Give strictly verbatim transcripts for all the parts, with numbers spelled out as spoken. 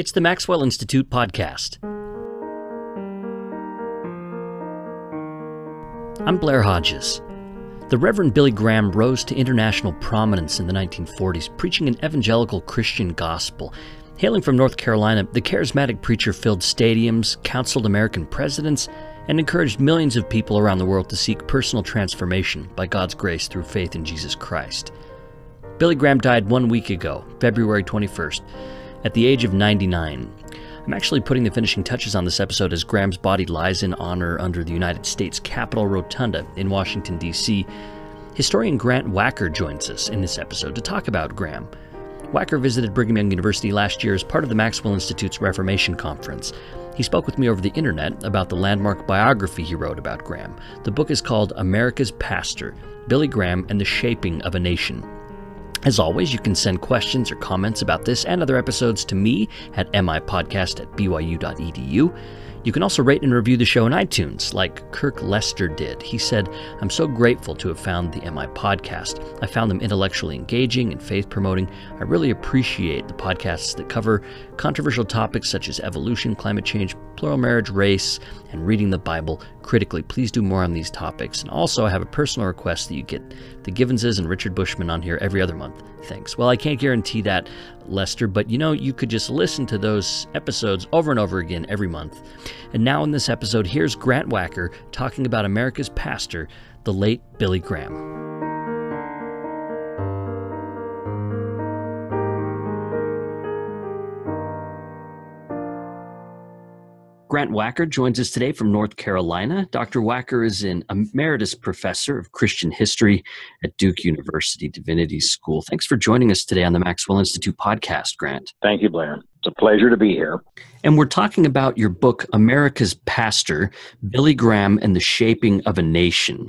It's the Maxwell Institute podcast. I'm Blair Hodges. The Reverend Billy Graham rose to international prominence in the nineteen forties, preaching an evangelical Christian gospel. Hailing from North Carolina, the charismatic preacher filled stadiums, counseled American presidents, and encouraged millions of people around the world to seek personal transformation by God's grace through faith in Jesus Christ. Billy Graham died one week ago, February twenty-first, at the age of ninety-nine. I'm actually putting the finishing touches on this episode as Graham's body lies in honor under the United States Capitol Rotunda in Washington, D C. Historian Grant Wacker joins us in this episode to talk about Graham. Wacker visited Brigham Young University last year as part of the Maxwell Institute's Reformation Conference. He spoke with me over the internet about the landmark biography he wrote about Graham. The book is called America's Pastor, Billy Graham and the Shaping of a Nation. As always, you can send questions or comments about this and other episodes to me at m i podcast at b y u dot e d u. You can also rate and review the show on iTunes, like Kirk Lester did. He said, "I'm so grateful to have found the M I Podcast. I found them intellectually engaging and faith-promoting. I really appreciate the podcasts that cover controversial topics such as evolution, climate change, plural marriage, race, and reading the Bible critically. Please do more on these topics. And also, I have a personal request that you get the Givenses and Richard Bushman on here every other month. Thanks." Well, I can't guarantee that, Lester, but you know, you could just listen to those episodes over and over again every month. And now in this episode, here's Grant Wacker talking about America's pastor, the late Billy Graham. Grant Wacker joins us today from North Carolina. Doctor Wacker is an emeritus professor of Christian history at Duke University Divinity School. Thanks for joining us today on the Maxwell Institute podcast, Grant. Thank you, Blair. It's a pleasure to be here. And we're talking about your book, America's Pastor, Billy Graham and the Shaping of a Nation.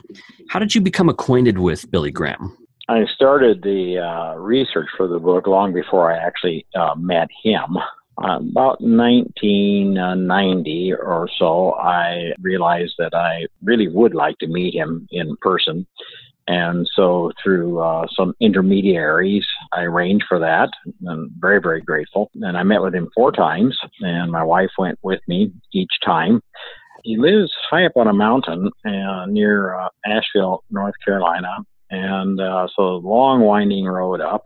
How did you become acquainted with Billy Graham? I started the uh, research for the book long before I actually uh, met him. Uh, about nineteen ninety or so, I realized that I really would like to meet him in person. And so through uh, some intermediaries, I arranged for that. I'm very, very grateful. And I met with him four times, and my wife went with me each time. He lives high up on a mountain uh, near uh, Asheville, North Carolina. And uh, so long, winding road up.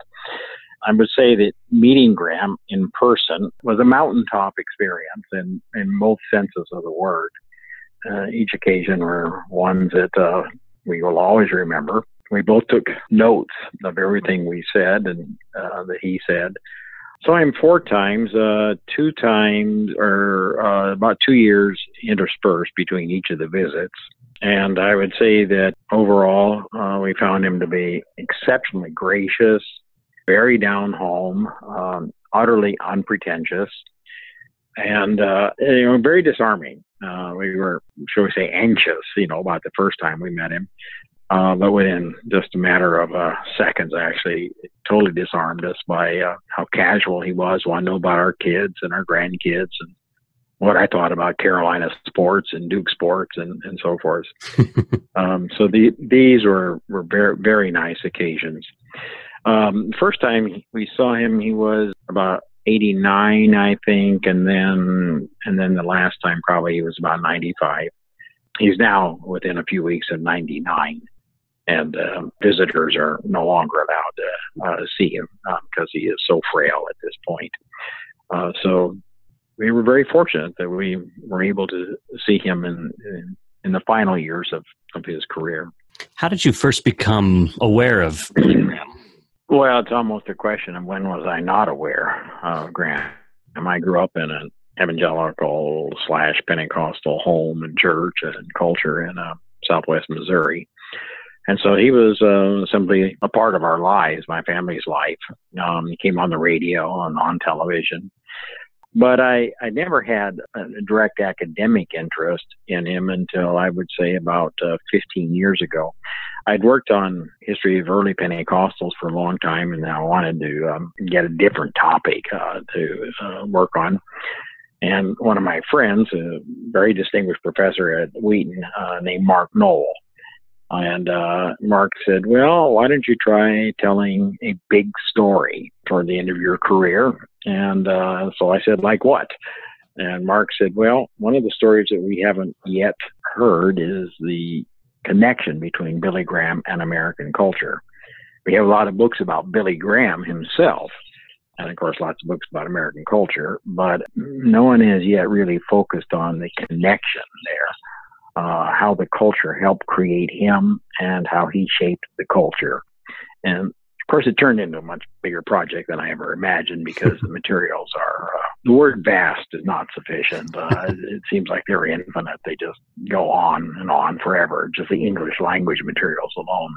I would say that meeting Graham in person was a mountaintop experience in, in most senses of the word. Uh, each occasion were ones that uh, we will always remember. We both took notes of everything we said and uh, that he said. So I'm four times, uh, two times, or uh, about two years interspersed between each of the visits. And I would say that overall, uh, we found him to be exceptionally gracious, very down home, um, utterly unpretentious, and uh, you know, very disarming. Uh, we were, shall we say, anxious, you know, about the first time we met him. Uh, but within just a matter of uh, seconds, actually, it totally disarmed us by uh, how casual he was, wanted to know about our kids and our grandkids and what I thought about Carolina sports and Duke sports and, and so forth. um, so the, these were, were very, very nice occasions. Um, first time we saw him, he was about eighty-nine, I think, and then and then the last time probably he was about ninety-five. He's now within a few weeks of ninety-nine, and uh, visitors are no longer allowed to uh, see him because uh, he is so frail at this point. Uh, so we were very fortunate that we were able to see him in in, in the final years of, of his career. How did you first become aware of Billy Graham? Well, it's almost a question of when was I not aware of Graham. I grew up in an evangelical slash Pentecostal home and church and culture in uh, Southwest Missouri. And so he was uh, simply a part of our lives, my family's life. Um, he came on the radio and on television. But I, I never had a direct academic interest in him until I would say about uh, fifteen years ago. I'd worked on history of early Pentecostals for a long time, and I wanted to um, get a different topic uh, to uh, work on. And one of my friends, a very distinguished professor at Wheaton uh, named Mark Noll, And uh, Mark said, well, why don't you try telling a big story toward the end of your career? And uh, so I said, like what? And Mark said, well, one of the stories that we haven't yet heard is the connection between Billy Graham and American culture. We have a lot of books about Billy Graham himself, and of course, lots of books about American culture, but no one has yet really focused on the connection there. Uh, how the culture helped create him and how he shaped the culture. And of course, it turned into a much bigger project than I ever imagined because the materials are, uh, the word vast is not sufficient. Uh, it seems like they're infinite. They just go on and on forever, just the English language materials alone.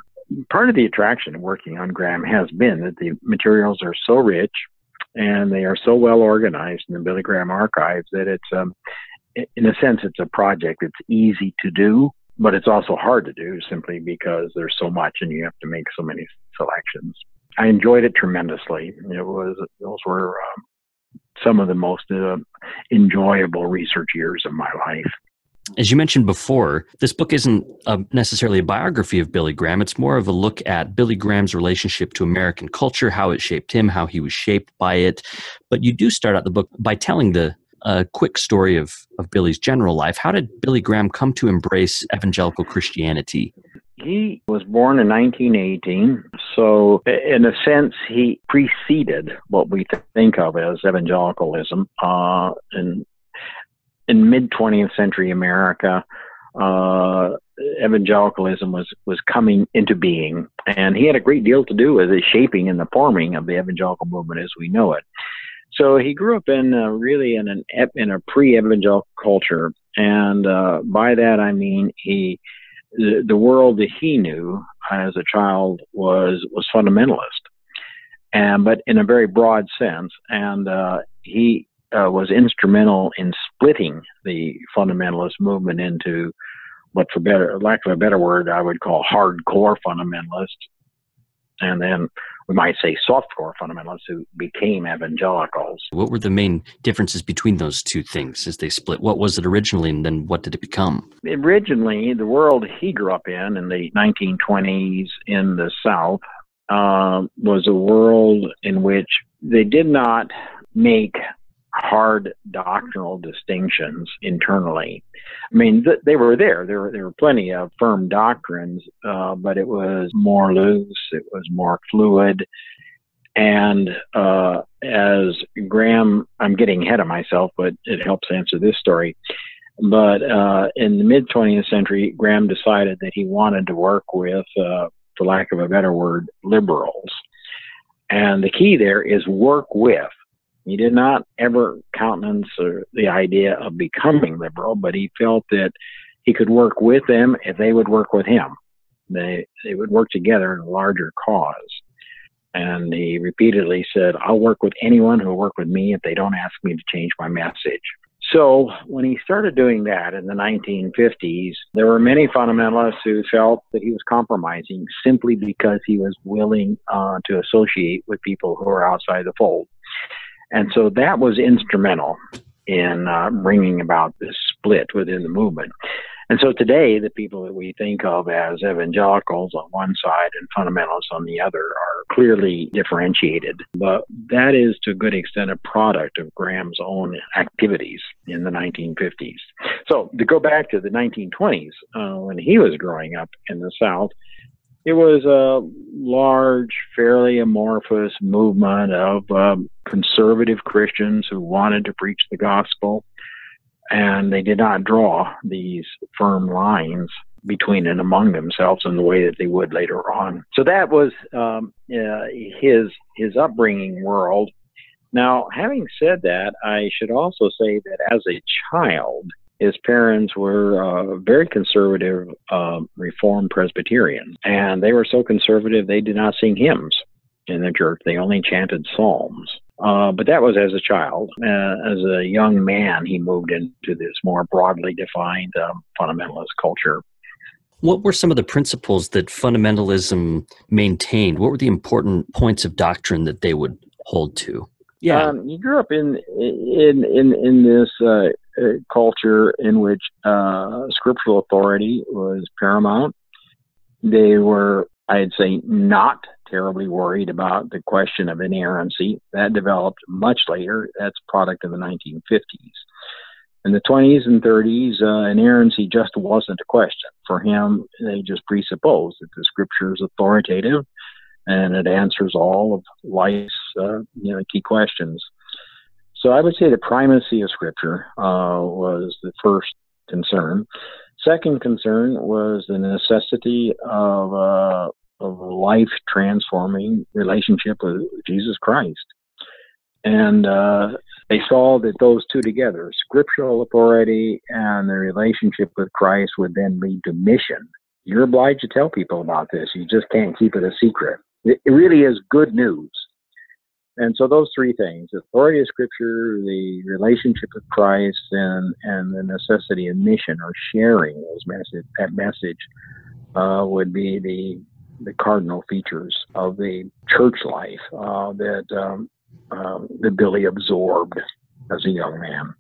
Part of the attraction of working on Graham has been that the materials are so rich and they are so well organized in the Billy Graham archives that it's, um, in a sense, it's a project that's easy to do, but it's also hard to do simply because there's so much and you have to make so many selections. I enjoyed it tremendously. It was, those were um, some of the most uh, enjoyable research years of my life. As you mentioned before, this book isn't a, necessarily a biography of Billy Graham. It's more of a look at Billy Graham's relationship to American culture, how it shaped him, how he was shaped by it. But you do start out the book by telling the a quick story of, of Billy's general life. How did Billy Graham come to embrace evangelical Christianity? He was born in nineteen eighteen, so in a sense, he preceded what we think of as evangelicalism. Uh, in in mid-twentieth century America, uh, evangelicalism was, was coming into being, and he had a great deal to do with the shaping and the forming of the evangelical movement as we know it. So he grew up in uh, really in an in a pre-evangelical culture, and uh, by that I mean he the, the world that he knew as a child was was fundamentalist, and but in a very broad sense, and uh, he uh, was instrumental in splitting the fundamentalist movement into what, for better lack of a better word, I would call hardcore fundamentalists, and then we might say softcore fundamentalists who became evangelicals. What were the main differences between those two things as they split? What was it originally, and then what did it become? Originally, the world he grew up in, in the nineteen twenties in the South, uh, was a world in which they did not make hard doctrinal distinctions internally. I mean, th they were there. There were, there were plenty of firm doctrines, uh, but it was more loose. It was more fluid. And uh, as Graham, I'm getting ahead of myself, but it helps answer this story. But uh, in the mid-twentieth century, Graham decided that he wanted to work with, uh, for lack of a better word, liberals. And the key there is work with. He did not ever countenance the idea of becoming liberal, but he felt that he could work with them if they would work with him. They, they would work together in a larger cause. And he repeatedly said, I'll work with anyone who will work with me if they don't ask me to change my message. So when he started doing that in the nineteen fifties, there were many fundamentalists who felt that he was compromising simply because he was willing uh, to associate with people who are outside the fold. And so that was instrumental in uh, bringing about this split within the movement. And so today, the people that we think of as evangelicals on one side and fundamentalists on the other are clearly differentiated. But that is, to a good extent, a product of Graham's own activities in the nineteen fifties. So to go back to the nineteen twenties, uh, when he was growing up in the South, it was a large, fairly amorphous movement of um, conservative Christians who wanted to preach the gospel, and they did not draw these firm lines between and among themselves in the way that they would later on. So that was um, uh, his, his upbringing world. Now, having said that, I should also say that as a child, his parents were uh, very conservative uh, Reformed Presbyterians, and they were so conservative they did not sing hymns in the church. They only chanted psalms. Uh, but that was as a child. Uh, as a young man, he moved into this more broadly defined um, fundamentalist culture. What were some of the principles that fundamentalism maintained? What were the important points of doctrine that they would hold to? Yeah, um, he grew up in in in in this uh, culture in which uh, scriptural authority was paramount. They were, I'd say, not terribly worried about the question of inerrancy. That developed much later. That's a product of the nineteen fifties. In the twenties and thirties, uh, inerrancy just wasn't a question. For him, they just presupposed that the Scripture is authoritative and it answers all of life's uh, you know, key questions. So I would say the primacy of Scripture uh, was the first concern. Second concern was the necessity of, uh, of a life-transforming relationship with Jesus Christ. And uh, they saw that those two together, scriptural authority and the relationship with Christ, would then lead to mission. You're obliged to tell people about this. You just can't keep it a secret. It really is good news. And so those three things, the authority of Scripture, the relationship with Christ, and, and the necessity of mission or sharing those message, that message uh, would be the the cardinal features of the church life uh, that, um, uh, that Billy absorbed as a young man.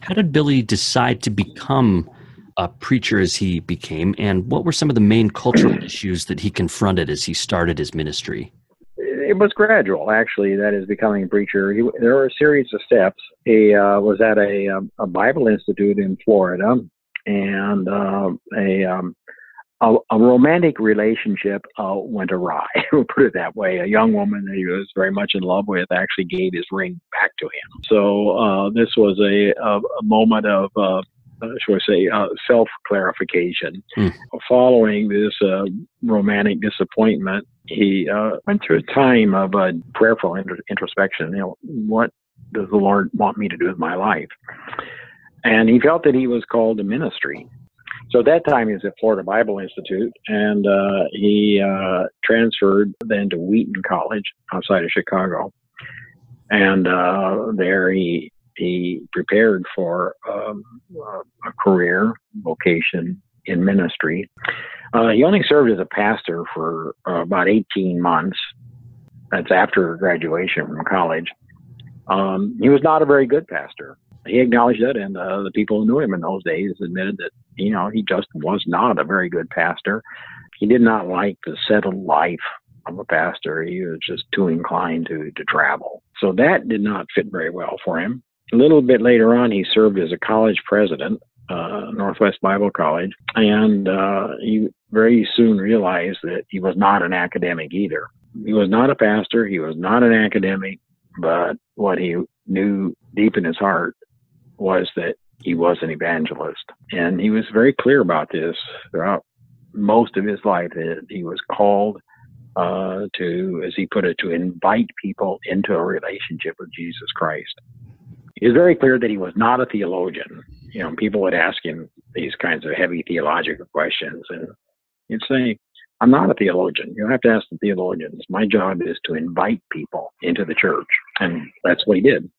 How did Billy decide to become a preacher as he became, and what were some of the main cultural issues that he confronted as he started his ministry? It was gradual, actually, that is, becoming a preacher. He, there were a series of steps. He uh, was at a, a Bible Institute in Florida, and uh, a, um, a a romantic relationship uh, went awry. We'll put it that way. A young woman that he was very much in love with actually gave his ring back to him. So uh, this was a, a, a moment of, uh, shall I say, uh, self-clarification. Hmm. Following this uh, romantic disappointment, he uh, went through a time of uh, prayerful introspection. You know, what does the Lord want me to do with my life? And he felt that he was called to ministry. So at that time, he was at Florida Bible Institute, and uh, he uh, transferred then to Wheaton College outside of Chicago. And uh, there he he prepared for um, a career, vocation in ministry. Uh, he only served as a pastor for uh, about eighteen months. That's after graduation from college. Um, he was not a very good pastor. He acknowledged that, and uh, the people who knew him in those days admitted that, you know, he just was not a very good pastor. He did not like the settled life of a pastor. He was just too inclined to, to travel. So that did not fit very well for him. A little bit later on, he served as a college president, Uh, Northwest Bible College, and uh, he very soon realized that he was not an academic either. He was not a pastor, he was not an academic, but what he knew deep in his heart was that he was an evangelist. And he was very clear about this throughout most of his life, that he was called uh, to, as he put it, to invite people into a relationship with Jesus Christ. It was very clear that he was not a theologian. You know, people would ask him these kinds of heavy theological questions, and he'd say, I'm not a theologian. You have to ask the theologians. My job is to invite people into the church, and that's what he did.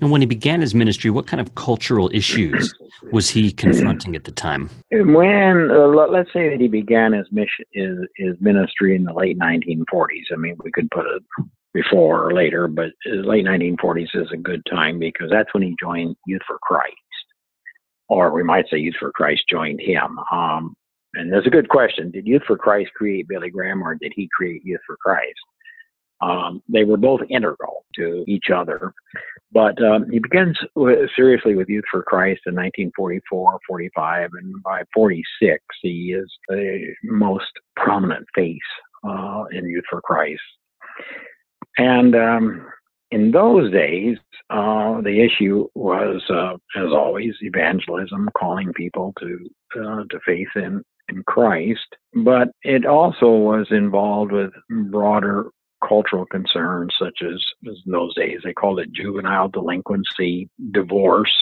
And when he began his ministry, what kind of cultural issues was he confronting at the time? When, uh, let's say that he began his mission, his, his ministry in the late nineteen forties. I mean, we could put it before or later, but late nineteen forties is a good time, because that's when he joined Youth for Christ, or we might say Youth for Christ joined him. Um, and there's a good question. Did Youth for Christ create Billy Graham, or did he create Youth for Christ? Um, they were both integral to each other. But um, he begins with, seriously with Youth for Christ in nineteen forty-four, forty-five, and by forty-six, he is the most prominent face uh, in Youth for Christ. And um, in those days, uh, the issue was, uh, as always, evangelism, calling people to uh, to faith in, in Christ. But it also was involved with broader cultural concerns, such as, as in those days, they called it juvenile delinquency. Divorce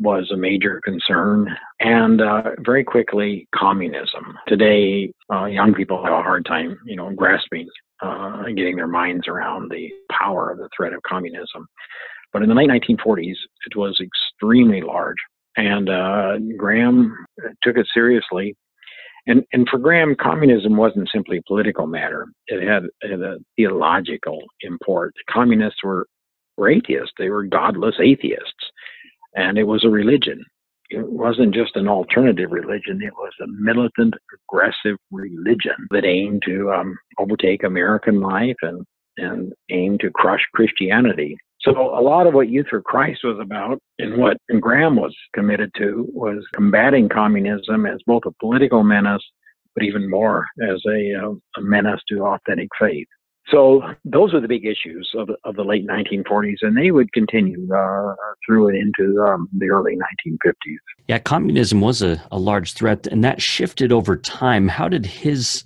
was a major concern, and uh, very quickly, communism. Today, uh, young people have a hard time, you know, grasping Uh, getting their minds around the power of the threat of communism. But in the late nineteen forties, it was extremely large, and uh, Graham took it seriously. And, and for Graham, communism wasn't simply a political matter. It had, it had a theological import. The communists were, were atheists. They were godless atheists, and it was a religion. It wasn't just an alternative religion. It was a militant, aggressive religion that aimed to um, overtake American life and, and aimed to crush Christianity. So a lot of what Youth for Christ was about, and what Graham was committed to, was combating communism as both a political menace, but even more as a, uh, a menace to authentic faith. So those were the big issues of, of the late nineteen forties, and they would continue uh, through and into um, the early nineteen fifties. Yeah, communism was a, a large threat, and that shifted over time. How did his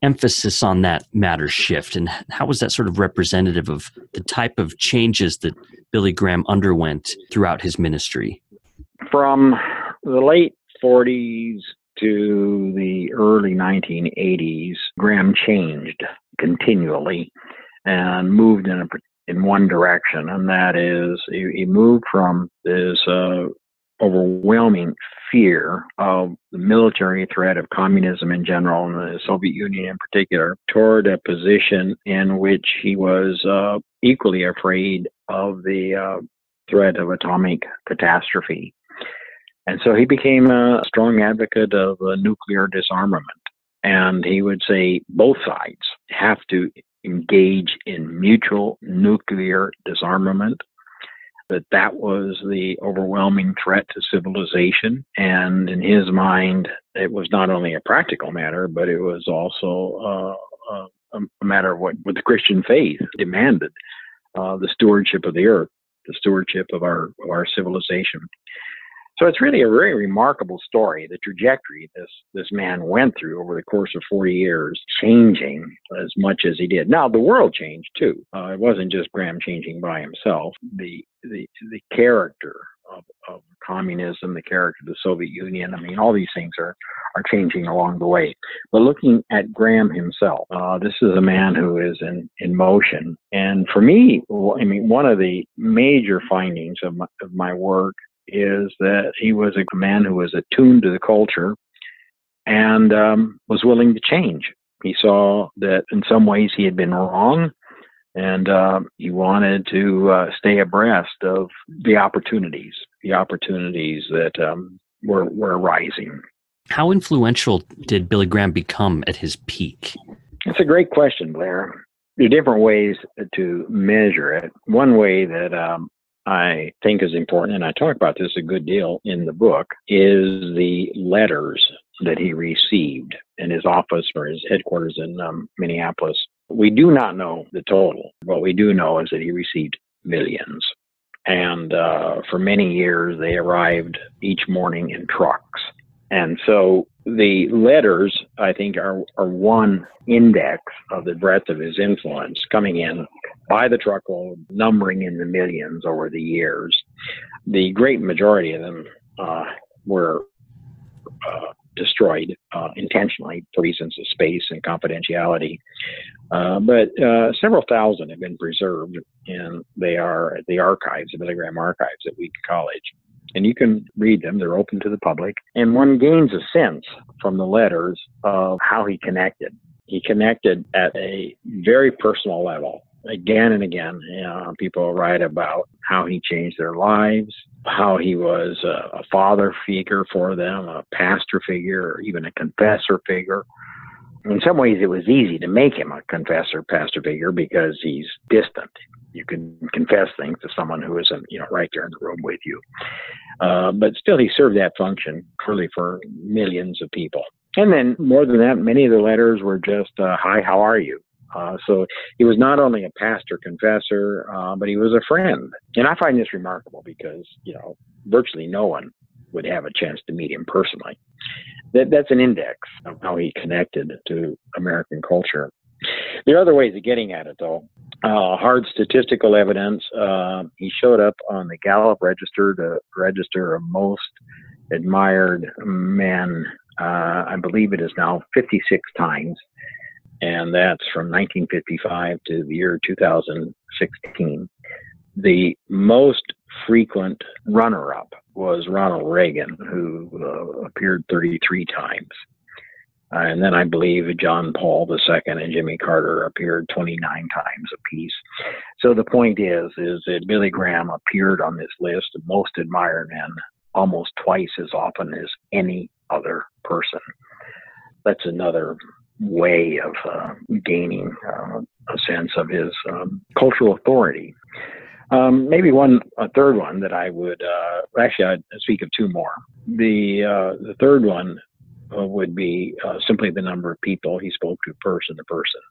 emphasis on that matter shift, and how was that sort of representative of the type of changes that Billy Graham underwent throughout his ministry? From the late forties to the early nineteen eighties, Graham changed continually and moved in a, in one direction, and that is he, he moved from this uh, overwhelming fear of the military threat of communism in general and the Soviet Union in particular toward a position in which he was uh, equally afraid of the uh, threat of atomic catastrophe. And so he became a strong advocate of uh, nuclear disarmament. And he would say both sides have to engage in mutual nuclear disarmament, that that was the overwhelming threat to civilization. And in his mind, it was not only a practical matter, but it was also uh, a, a matter of what, what the Christian faith demanded, uh, the stewardship of the earth, the stewardship of our, of our civilization. So it's really a very remarkable story, the trajectory this, this man went through over the course of forty years, changing as much as he did. Now, the world changed, too. Uh, it wasn't just Graham changing by himself. The the, the character of, of communism, the character of the Soviet Union, I mean, all these things are, are changing along the way. But looking at Graham himself, uh, this is a man who is in, in motion. And for me, I mean, one of the major findings of my, of my work is that he was a man who was attuned to the culture and um, was willing to change. He saw that in some ways he had been wrong, and uh, he wanted to uh, stay abreast of the opportunities, the opportunities that um, were, were arising. How influential did Billy Graham become at his peak? That's a great question, Blair. There are different ways to measure it. One way that um, I think is important, and I talk about this a good deal in the book, is the letters that he received in his office or his headquarters in um, Minneapolis. We do not know the total. What we do know is that he received millions. And uh, for many years, they arrived each morning in trucks. And so the letters, I think, are, are one index of the breadth of his influence, coming in by the truckload, numbering in the millions over the years. The great majority of them uh, were uh, destroyed uh, intentionally for reasons of space and confidentiality. Uh, but uh, several thousand have been preserved, and they are at the archives, the Billy Graham archives at Wheaton College. And you can read them. They're open to the public. And one gains a sense from the letters of how he connected. He connected at a very personal level. Again and again, you know, people write about how he changed their lives, how he was a, a father figure for them, a pastor figure, or even a confessor figure. In some ways, it was easy to make him a confessor, pastor figure, because he's distant. You can confess things to someone who isn't, you know, right there in the room with you. Uh, but still, he served that function clearly for millions of people. And then more than that, many of the letters were just, uh, hi, how are you? Uh, so he was not only a pastor confessor, uh, but he was a friend. And I find this remarkable because, you know, virtually no one would have a chance to meet him personally. That, that's an index of how he connected to American culture. There are other ways of getting at it, though. Uh, hard statistical evidence. Uh, he showed up on the Gallup register, the register of most admired men. Uh, I believe it is now fifty-six times, and that's from nineteen fifty-five to the year two thousand sixteen. The most frequent runner-up was Ronald Reagan, who uh, appeared thirty-three times. Uh, and then I believe John Paul the Second and Jimmy Carter appeared twenty-nine times apiece. So the point is, is that Billy Graham appeared on this list of most admired men almost twice as often as any other person. That's another way of uh, gaining uh, a sense of his um, cultural authority. Um, maybe one, a third one that I would, uh, actually I'd speak of two more. The, uh, the third one uh, would be uh, simply the number of people he spoke to person to person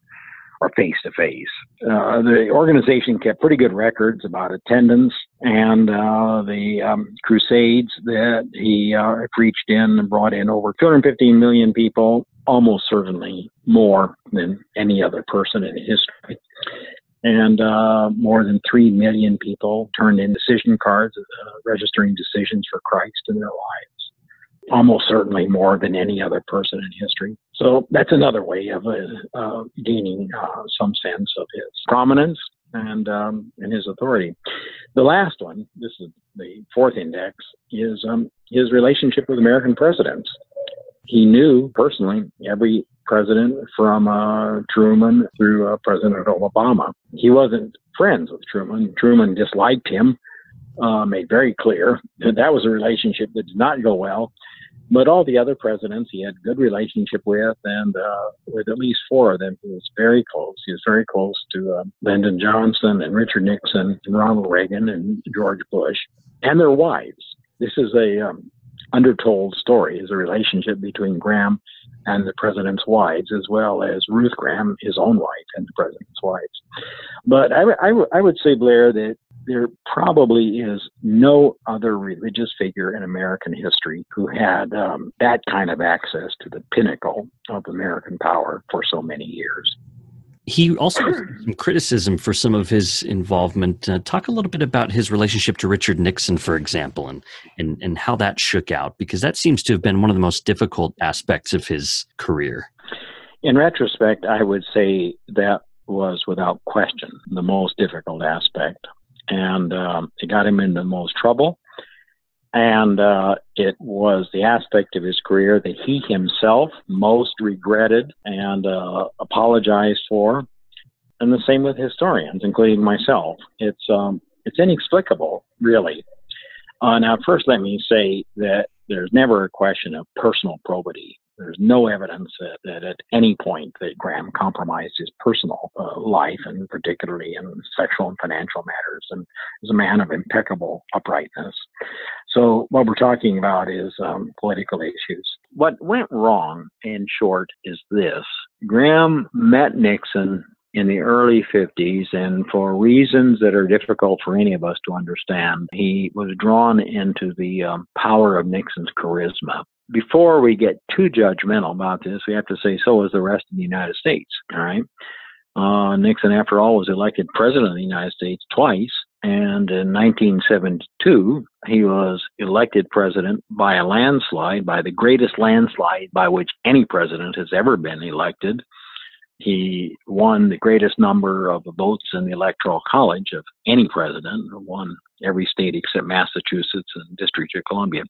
or face to face. Uh, the organization kept pretty good records about attendance and uh, the um, crusades that he uh, preached in and brought in over two hundred fifteen million people, almost certainly more than any other person in history. And uh, more than three million people turned in decision cards, uh, registering decisions for Christ in their lives, almost certainly more than any other person in history. So that's another way of uh, uh, gaining uh, some sense of his prominence and, um, and his authority. The last one, this is the fourth index, is um, his relationship with American presidents. He knew personally every president from uh, Truman through uh, President Obama. He wasn't friends with Truman. Truman disliked him, uh, made very clear that that was a relationship that did not go well. But all the other presidents he had a good relationship with, and uh, with at least four of them, he was very close. He was very close to uh, Lyndon Johnson and Richard Nixon and Ronald Reagan and George Bush and their wives. This is a um, undertold story, is a relationship between Graham and the president's wives, as well as Ruth Graham, his own wife, and the president's wives. But I, I, I would say, Blair, that there probably is no other religious figure in American history who had um, that kind of access to the pinnacle of American power for so many years. He also received some criticism for some of his involvement. Uh, talk a little bit about his relationship to Richard Nixon, for example, and, and and how that shook out, because that seems to have been one of the most difficult aspects of his career. In retrospect, I would say that was without question the most difficult aspect. And um, it got him into the most trouble. And uh, it was the aspect of his career that he himself most regretted and uh, apologized for. And the same with historians, including myself. It's um, it's inexplicable, really. Uh, now, first, let me say that there's never a question of personal probity. There's no evidence that, that at any point that Graham compromised his personal uh, life, and particularly in sexual and financial matters, and is a man of impeccable uprightness. So what we're talking about is um, political issues. What went wrong, in short, is this. Graham met Nixon in the early fifties, and for reasons that are difficult for any of us to understand, he was drawn into the um, power of Nixon's charisma. Before we get too judgmental about this, we have to say so is the rest of the United States, all right? Uh, Nixon, after all, was elected president of the United States twice, and in nineteen seventy-two, he was elected president by a landslide, by the greatest landslide by which any president has ever been elected. He won the greatest number of votes in the Electoral College of any president, won every state except Massachusetts and District of Columbia.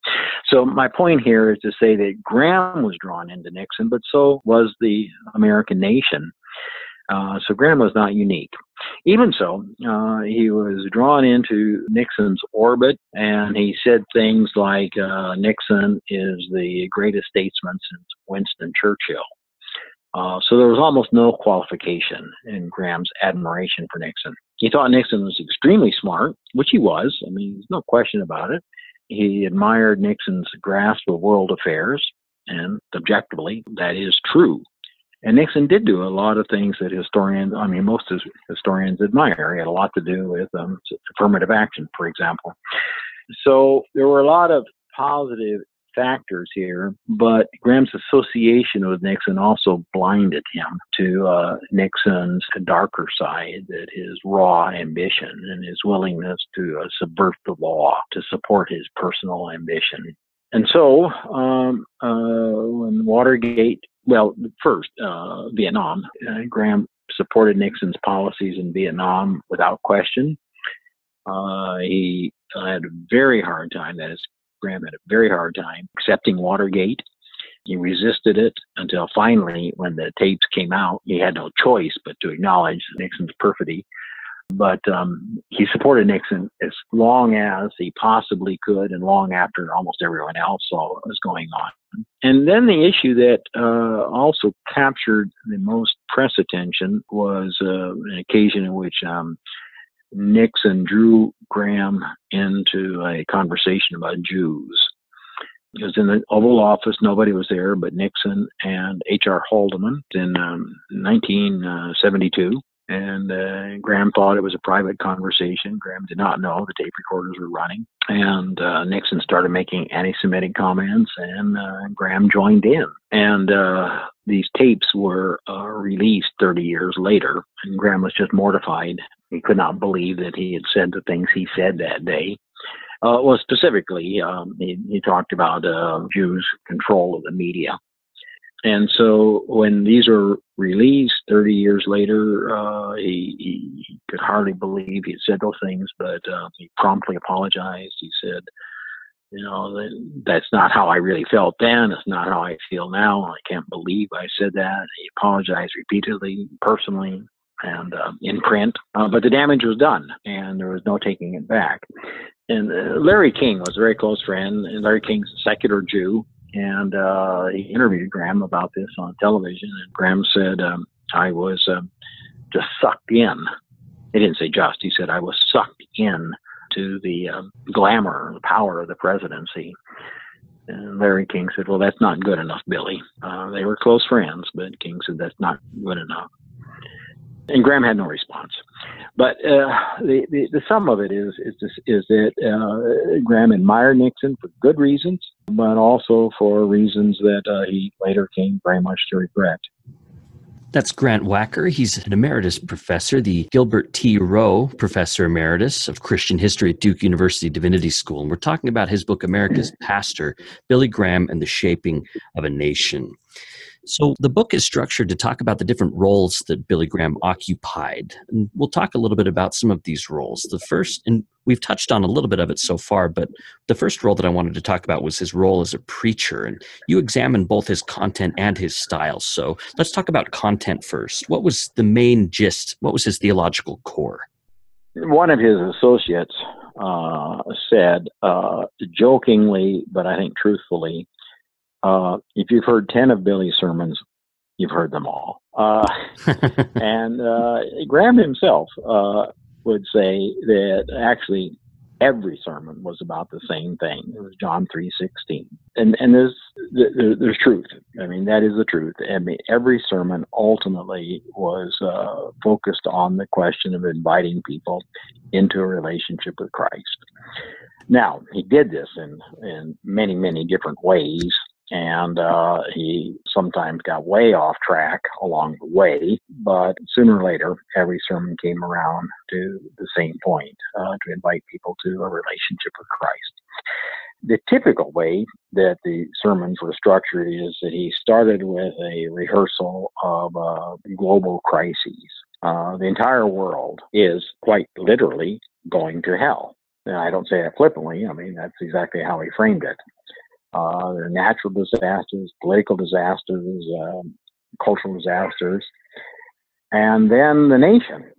So my point here is to say that Graham was drawn into Nixon, but so was the American nation. Uh, so Graham was not unique. Even so, uh, he was drawn into Nixon's orbit, and he said things like, uh, Nixon is the greatest statesman since Winston Churchill. Uh, so there was almost no qualification in Graham's admiration for Nixon. He thought Nixon was extremely smart, which he was. I mean, there's no question about it. He admired Nixon's grasp of world affairs, and objectively, that is true. And Nixon did do a lot of things that historians, I mean, most historians admire. He had a lot to do with um, affirmative action, for example. So there were a lot of positive factors here, but Graham's association with Nixon also blinded him to uh, Nixon's darker side, that his raw ambition and his willingness to uh, subvert the law to support his personal ambition. And so um, uh, when Watergate, well, first, uh, Vietnam, uh, Graham supported Nixon's policies in Vietnam without question. Uh, he had a very hard time, that is, Graham had a very hard time accepting Watergate. He resisted it until finally, when the tapes came out, he had no choice but to acknowledge Nixon's perfidy. But um, he supported Nixon as long as he possibly could and long after almost everyone else saw what was going on. And then the issue that uh, also captured the most press attention was uh, an occasion in which um, Nixon drew Graham into a conversation about Jews. It was in the Oval Office. Nobody was there but Nixon and H R Haldeman in um, nineteen seventy-two. And uh, Graham thought it was a private conversation. Graham did not know the tape recorders were running. And uh, Nixon started making anti-Semitic comments, and uh, Graham joined in. And uh, these tapes were uh, released thirty years later, and Graham was just mortified. He could not believe that he had said the things he said that day. Uh, well, specifically, um, he, he talked about uh, Jews' control of the media. And so when these were released thirty years later, uh, he, he could hardly believe he had said those things, but uh, he promptly apologized. He said, you know, that's not how I really felt then. It's not how I feel now. I can't believe I said that. He apologized repeatedly, personally, and uh, in print. Uh, but the damage was done, and there was no taking it back. And uh, Larry King was a very close friend, and Larry King's a secular Jew. And uh, he interviewed Graham about this on television, and Graham said, um, I was um, just sucked in. He didn't say just. He said, I was sucked in to the um, glamour and power of the presidency. And Larry King said, well, that's not good enough, Billy. Uh, they were close friends, but King said, that's not good enough. And Graham had no response. But uh, the, the, the sum of it is is, this, is that uh, Graham admired Nixon for good reasons, but also for reasons that uh, he later came very much to regret. That's Grant Wacker. He's an emeritus professor, the Gilbert T. Rowe Professor Emeritus of Christian History at Duke University Divinity School. And we're talking about his book, America's Pastor, Billy Graham and the Shaping of a Nation. So the book is structured to talk about the different roles that Billy Graham occupied. And we'll talk a little bit about some of these roles. The first, and we've touched on a little bit of it so far, but the first role that I wanted to talk about was his role as a preacher. And you examine both his content and his style. So let's talk about content first. What was the main gist? What was his theological core? One of his associates uh, said, uh, jokingly, but I think truthfully, Uh, if you've heard ten of Billy's sermons, you've heard them all. Uh, and uh, Graham himself uh, would say that actually every sermon was about the same thing. It was John three sixteen. And and there's, there's truth. I mean, that is the truth. I mean, every sermon ultimately was uh, focused on the question of inviting people into a relationship with Christ. Now, he did this in, in many, many different ways. And uh, he sometimes got way off track along the way, but sooner or later, every sermon came around to the same point, uh, to invite people to a relationship with Christ. The typical way that the sermons were structured is that he started with a rehearsal of uh, global crises. Uh, the entire world is quite literally going to hell. And I don't say that flippantly. I mean, that's exactly how he framed it. Uh, there are natural disasters, political disasters, uh, cultural disasters. And then the nation,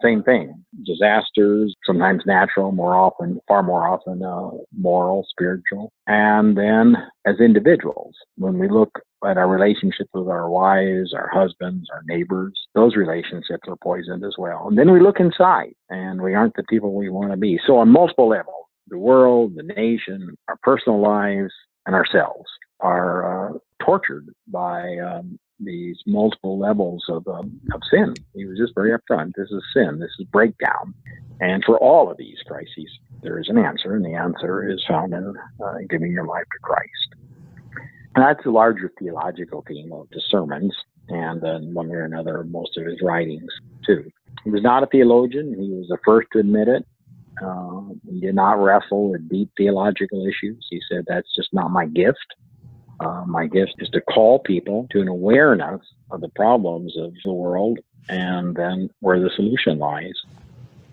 same thing. Disasters, sometimes natural, more often, far more often, uh, moral, spiritual. And then as individuals, when we look at our relationships with our wives, our husbands, our neighbors, those relationships are poisoned as well. And then we look inside and we aren't the people we want to be. So on multiple levels, the world, the nation, our personal lives, and ourselves are uh, tortured by um, these multiple levels of, um, of sin. He was just very upfront. This is sin. This is breakdown. And for all of these crises, there is an answer, and the answer is found in uh, giving your life to Christ. And that's a larger theological theme of the sermons, and then one way or another, most of his writings, too. He was not a theologian. He was the first to admit it. Uh, he did not wrestle with deep theological issues. He said, that's just not my gift. Uh, my gift is to call people to an awareness of the problems of the world and then where the solution lies.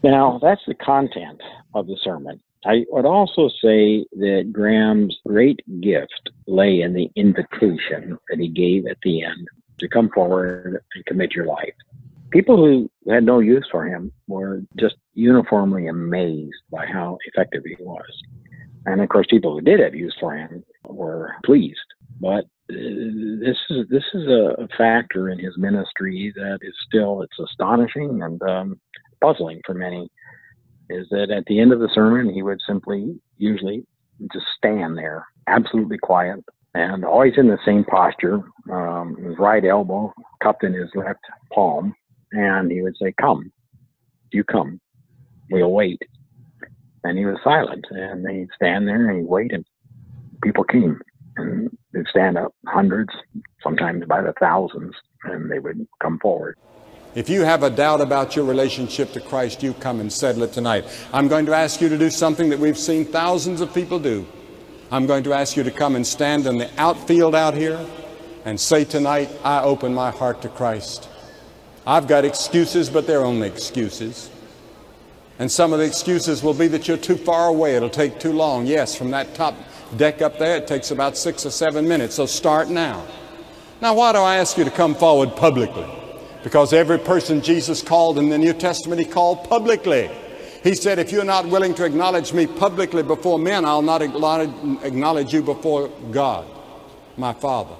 Now, that's the content of the sermon. I would also say that Graham's great gift lay in the invitation that he gave at the end to come forward and commit your life. People who had no use for him were just uniformly amazed by how effective he was. And of course, people who did have use for him were pleased. But uh, this is this is a factor in his ministry that is still, it's astonishing and um, puzzling for many, is that at the end of the sermon, he would simply, usually, just stand there, absolutely quiet, and always in the same posture, um, his right elbow cupped in his left palm, and he would say, "Come, you come, we'll wait." And he was silent, and they'd stand there and he'd wait, and people came, and they'd stand up, hundreds, sometimes by the thousands, and they would come forward. If you have a doubt about your relationship to Christ, you come and settle it tonight. I'm going to ask you to do something that we've seen thousands of people do. I'm going to ask you to come and stand in the outfield out here and say tonight, "I open my heart to Christ. I've got excuses, but they're only excuses." And some of the excuses will be that you're too far away, it'll take too long. Yes, from that top deck up there, it takes about six or seven minutes, so start now. Now, why do I ask you to come forward publicly? Because every person Jesus called in the New Testament, he called publicly. He said, "If you're not willing to acknowledge me publicly before men, I'll not acknowledge you before God, my Father."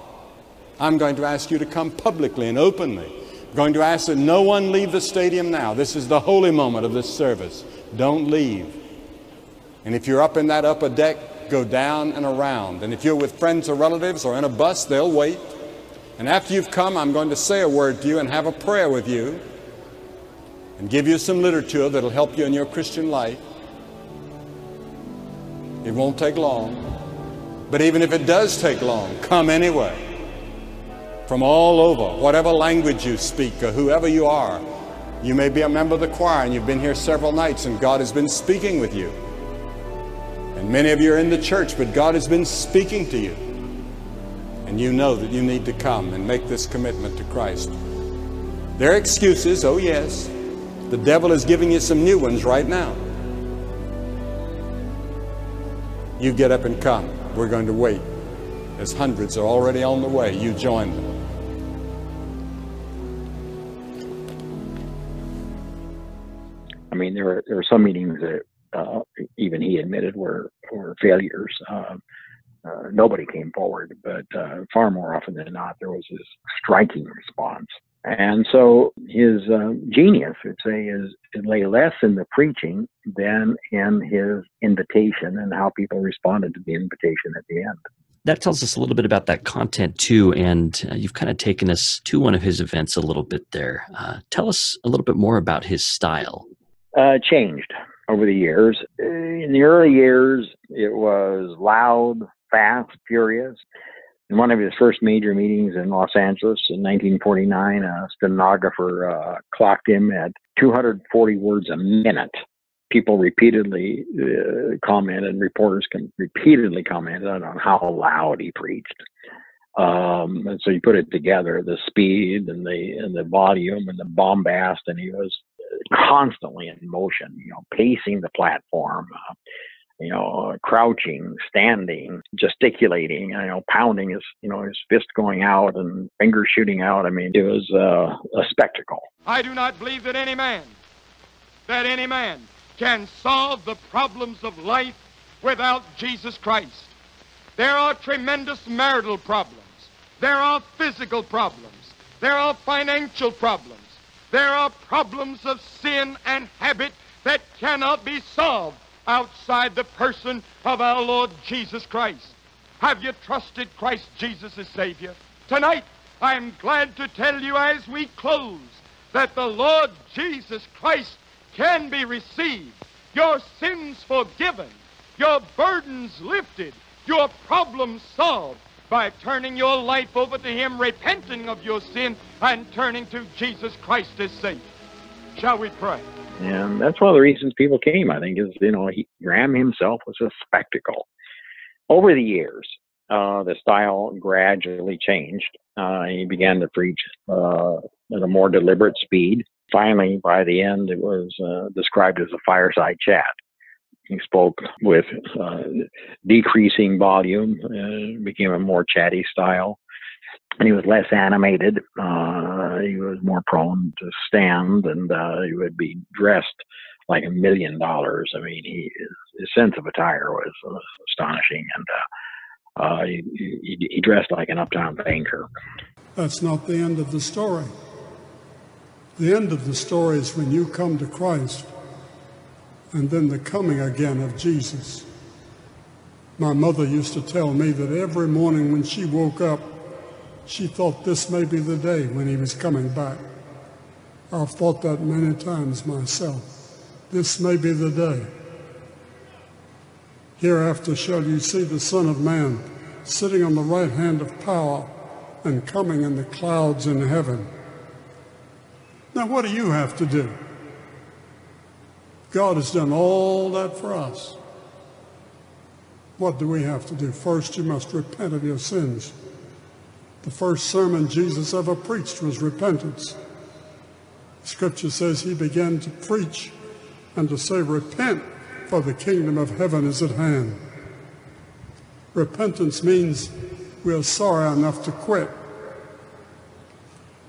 I'm going to ask you to come publicly and openly. I'm going to ask that no one leave the stadium now. This is the holy moment of this service. Don't leave. And if you're up in that upper deck, go down and around. And if you're with friends or relatives or in a bus, they'll wait. And after you've come, I'm going to say a word to you and have a prayer with you and give you some literature that'll help you in your Christian life. It won't take long. But even if it does take long, come anyway. From all over, whatever language you speak or whoever you are, you may be a member of the choir and you've been here several nights and God has been speaking with you. And many of you are in the church, but God has been speaking to you. And you know that you need to come and make this commitment to Christ. There are excuses, oh yes. The devil is giving you some new ones right now. You get up and come. We're going to wait. As hundreds are already on the way, you join them. I mean, there are, there are some meetings that uh, even he admitted were, were failures. Uh, Uh, nobody came forward, but uh, far more often than not, there was this striking response. And so his uh, genius, I'd say, is it lay less in the preaching than in his invitation and how people responded to the invitation at the end. That tells us a little bit about that content, too, and uh, you've kind of taken us to one of his events a little bit there. Uh, tell us a little bit more about his style. Uh, changed over the years. In the early years, it was loud, fast, furious. In one of his first major meetings in Los Angeles in nineteen forty-nine, a stenographer uh, clocked him at two hundred forty words a minute. People repeatedly uh, commented, reporters can repeatedly commented on how loud he preached. Um, and so you put it together, the speed and the, and the volume and the bombast, and he was constantly in motion, you know, pacing the platform, uh, you know, crouching, standing, gesticulating, you know, pounding his, you know, his fist going out and fingers shooting out. I mean, it was uh, a spectacle. I do not believe that any man, that any man can solve the problems of life without Jesus Christ. There are tremendous marital problems. There are physical problems. There are financial problems. There are problems of sin and habit that cannot be solved outside the person of our Lord Jesus Christ. Have you trusted Christ Jesus as Savior? Tonight, I am glad to tell you as we close that the Lord Jesus Christ can be received, your sins forgiven, your burdens lifted, your problems solved by turning your life over to Him, repenting of your sin, and turning to Jesus Christ as Savior. Shall we pray? And that's one of the reasons people came, I think, is, you know, he, Graham himself was a spectacle. Over the years, uh, the style gradually changed. Uh, he began to preach uh, at a more deliberate speed. Finally, by the end, it was uh, described as a fireside chat. He spoke with uh, decreasing volume, uh, became a more chatty style. and he was less animated. Uh, he was more prone to stand, and uh, he would be dressed like a million dollars. I mean, he, his sense of attire was uh, astonishing, and uh, uh, he, he, he dressed like an uptown banker. That's not the end of the story. The end of the story is when you come to Christ, and then the coming again of Jesus. My mother used to tell me that every morning when she woke up, she thought this may be the day when he was coming back. I've thought that many times myself. This may be the day. Hereafter shall you see the Son of Man sitting on the right hand of power and coming in the clouds in heaven. Now, what do you have to do? God has done all that for us. What do we have to do? First, you must repent of your sins. The first sermon Jesus ever preached was repentance. Scripture says he began to preach and to say, repent, for the kingdom of heaven is at hand. Repentance means we are sorry enough to quit.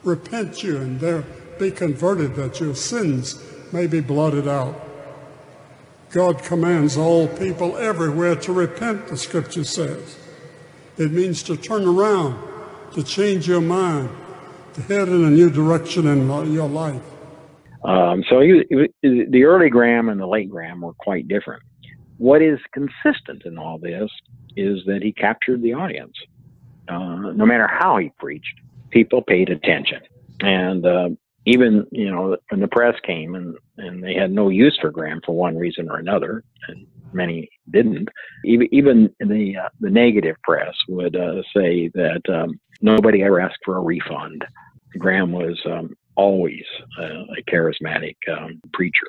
Repent you, and there be converted, that your sins may be blotted out. God commands all people everywhere to repent, the Scripture says. It means to turn around, to change your mind, to head in a new direction in your life. Um, so he, he, the early Graham and the late Graham were quite different. What is consistent in all this is that he captured the audience. Uh, no matter how he preached, people paid attention. And uh, even, you know, when the press came and, and they had no use for Graham for one reason or another, and many didn't, even, even the, uh, the negative press would uh, say that um, nobody ever asked for a refund. Graham was... Um, always uh, a charismatic um, preacher.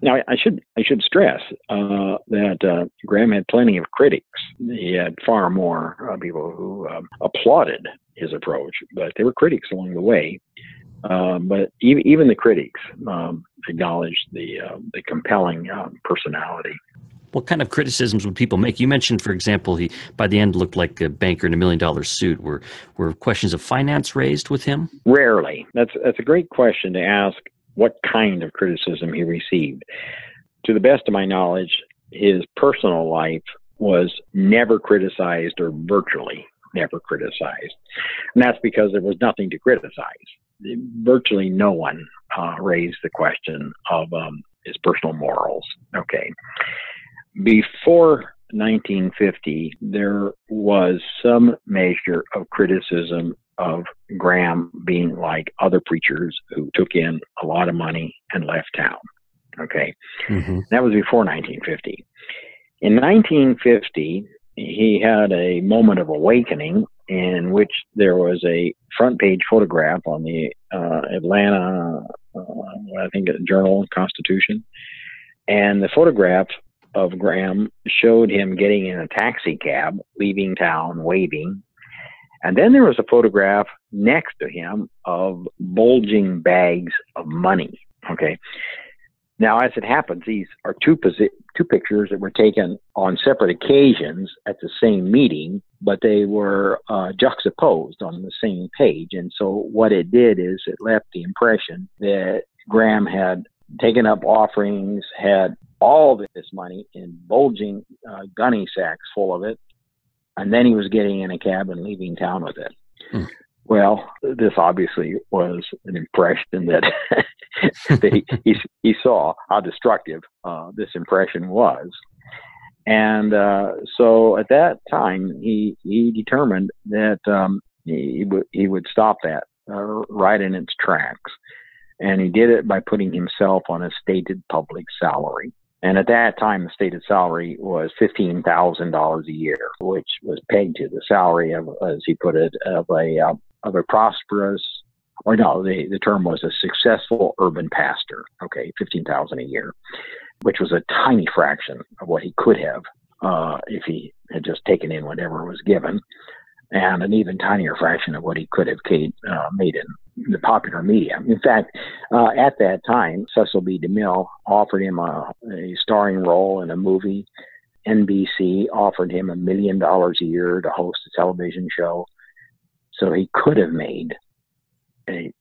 Now, I should I should stress uh, that uh, Graham had plenty of critics. He had far more uh, people who um, applauded his approach, but there were critics along the way. Uh, but even, even the critics um, acknowledged the, uh, the compelling um, personality. What kind of criticisms would people make? You mentioned, for example, he by the end looked like a banker in a million-dollar suit. Were were questions of finance raised with him? Rarely. That's that's a great question to ask. What kind of criticism he received? To the best of my knowledge, his personal life was never criticized, or virtually never criticized, and that's because there was nothing to criticize. Virtually no one uh, raised the question of um, his personal morals. Okay. Before nineteen fifty, there was some measure of criticism of Graham being like other preachers who took in a lot of money and left town. Okay. Mm-hmm. That was before nineteen fifty. In nineteen fifty, he had a moment of awakening in which there was a front page photograph on the uh, Atlanta, uh, I think, Journal Constitution. And the photograph of Graham showed him getting in a taxi cab, leaving town, waving. And then there was a photograph next to him of bulging bags of money. Okay. Now, as it happens, these are two posi- two pictures that were taken on separate occasions at the same meeting, but they were uh, juxtaposed on the same page. And so what it did is it left the impression that Graham had taken up offerings, had all this money in bulging uh, gunny sacks full of it, and then he was getting in a cab and leaving town with it. Hmm. Well, this obviously was an impression that, that he, he, he saw how destructive uh, this impression was. And uh, so at that time, he, he determined that um, he, w- he would stop that uh, right in its tracks. And he did it by putting himself on a stated public salary. And at that time, the stated salary was fifteen thousand dollars a year, which was pegged to the salary of, as he put it, of a uh, of a prosperous, or no, the, the term was a successful urban pastor. Okay, fifteen thousand dollars a year, which was a tiny fraction of what he could have uh, if he had just taken in whatever was given, and an even tinier fraction of what he could have uh, made in the popular media. In fact, uh, at that time, Cecil B. DeMille offered him a, a starring role in a movie. N B C offered him a million dollars a year to host a television show. So he could have made a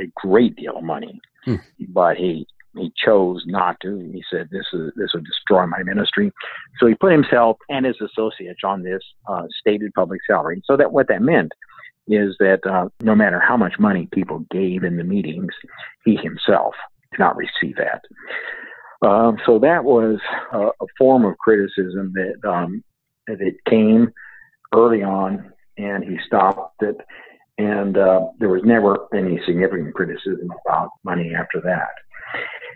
a great deal of money, hmm. but he he chose not to. He said, "This is this would destroy my ministry." So he put himself and his associates on this uh, stated public salary. So that what that meant is that uh, no matter how much money people gave in the meetings, he himself did not receive that. Uh, so that was a, a form of criticism that um, that came early on, and he stopped it. And uh, there was never any significant criticism about money after that.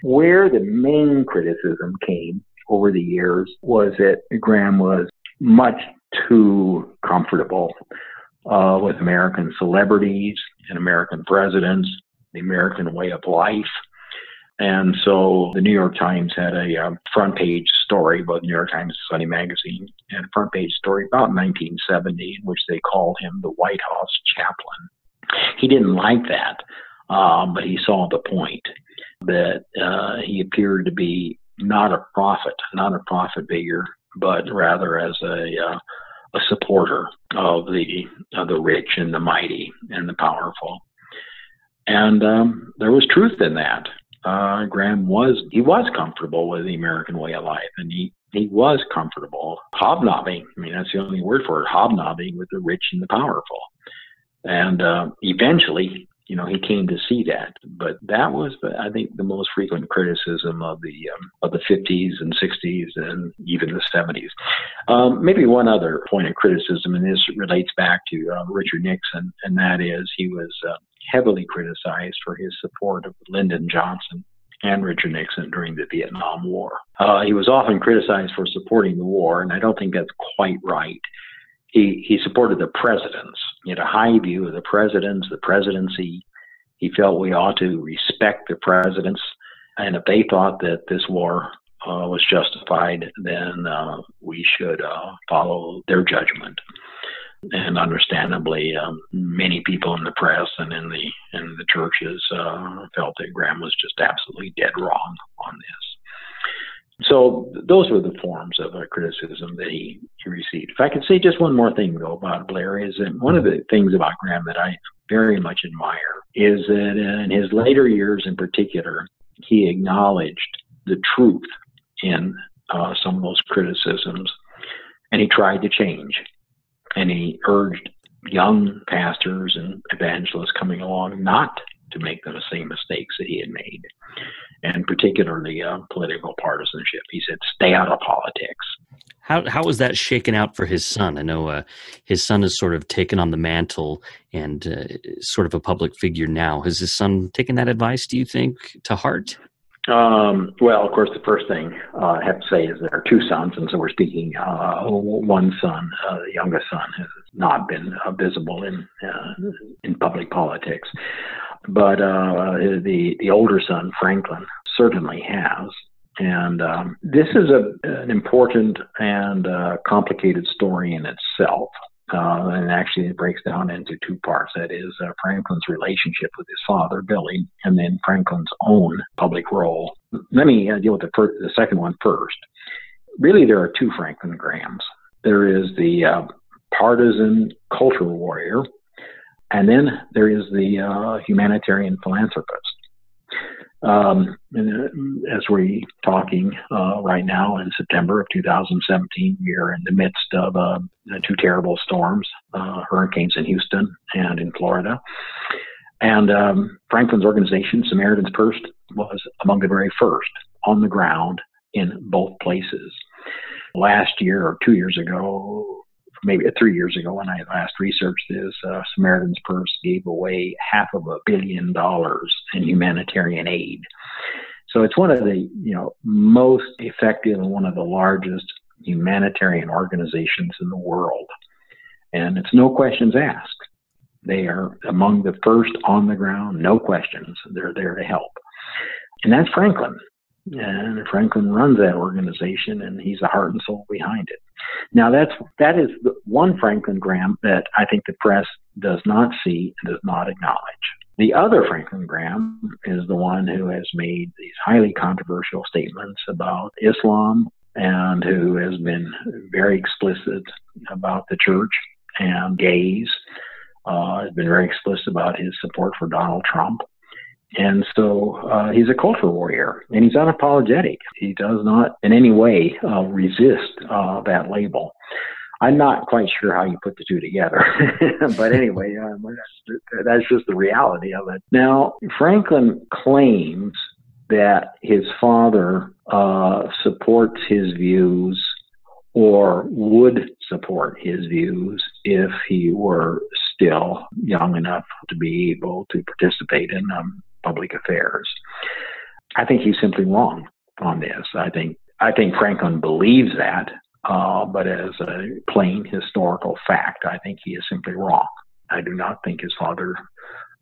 Where the main criticism came over the years was that Graham was much too comfortable uh, with American celebrities and American presidents, the American way of life. And so the New York Times had a uh, front page story, both New York Times and Sunday Magazine, and a front page story about nineteen seventy, in which they called him the White House chaplain. He didn't like that, uh, but he saw the point that uh, he appeared to be not a prophet, not a prophet figure, but rather as a, uh, a supporter of the, of the rich and the mighty and the powerful. And um, there was truth in that. Uh, Graham was, he was comfortable with the American way of life, and he, he was comfortable hobnobbing. I mean, that's the only word for it, hobnobbing with the rich and the powerful. And uh, eventually, you know, he came to see that. But that was, I think, the most frequent criticism of the um, of the fifties and sixties and even the seventies. Um, maybe one other point of criticism, and this relates back to uh, Richard Nixon, and that is he was uh, heavily criticized for his support of Lyndon Johnson and Richard Nixon during the Vietnam War. Uh, he was often criticized for supporting the war, and I don't think that's quite right. He, he supported the presidents. He had a high view of the presidents, the presidency. He felt we ought to respect the presidents, and if they thought that this war uh, was justified, then uh, we should uh, follow their judgment. And understandably, um, many people in the press and in the in the churches uh, felt that Graham was just absolutely dead wrong on this. So those were the forms of uh, criticism that he, he received. If I could say just one more thing, though, about Blair, is that one of the things about Graham that I very much admire is that in his later years in particular, he acknowledged the truth in uh, some of those criticisms, and he tried to change. And he urged young pastors and evangelists coming along not to make the same mistakes that he had made, and particularly uh, political partisanship. He said, stay out of politics. How how was that shaken out for his son? I know uh, his son has sort of taken on the mantle and uh, sort of a public figure now. Has his son taken that advice, do you think, to heart? Um, well, of course, the first thing uh, I have to say is there are two sons, and so we're speaking uh, one son, uh, the youngest son, has not been uh, visible in uh, in public politics, but uh, the the older son, Franklin, certainly has. And um, this is a an important and uh, complicated story in itself, uh, and actually it breaks down into two parts. That is uh, Franklin's relationship with his father, Billy, and then Franklin's own public role. Let me uh, deal with the, first, the second one first. Really, there are two Franklin Grahams. There is the uh, partisan cultural warrior, and then there is the uh, humanitarian philanthropist. Um, and as we're talking uh, right now in September of two thousand seventeen, we are in the midst of uh, two terrible storms, uh, hurricanes in Houston and in Florida. And um, Franklin's organization, Samaritan's Purse, was among the very first on the ground in both places. Last year or two years ago, maybe three years ago when I last researched this, uh, Samaritan's Purse gave away half of a billion dollars in humanitarian aid. So it's one of the, you know, most effective and one of the largest humanitarian organizations in the world. And it's no questions asked. They are among the first on the ground, no questions. They're there to help. And that's Franklin. And Franklin runs that organization, and he's the heart and soul behind it. Now, that's that is the one Franklin Graham that I think the press does not see and does not acknowledge. The other Franklin Graham is the one who has made these highly controversial statements about Islam and who has been very explicit about the church and gays uh, has been very explicit about his support for Donald Trump. And so uh, he's a culture warrior, and he's unapologetic. He does not in any way uh, resist uh, that label. I'm not quite sure how you put the two together, but anyway, uh, that's, that's just the reality of it. Now, Franklin claims that his father uh, supports his views or would support his views if he were still young enough to be able to participate in um, public affairs. I think he's simply wrong on this. I think I think Franklin believes that, uh, but as a plain historical fact, I think he is simply wrong. I do not think his father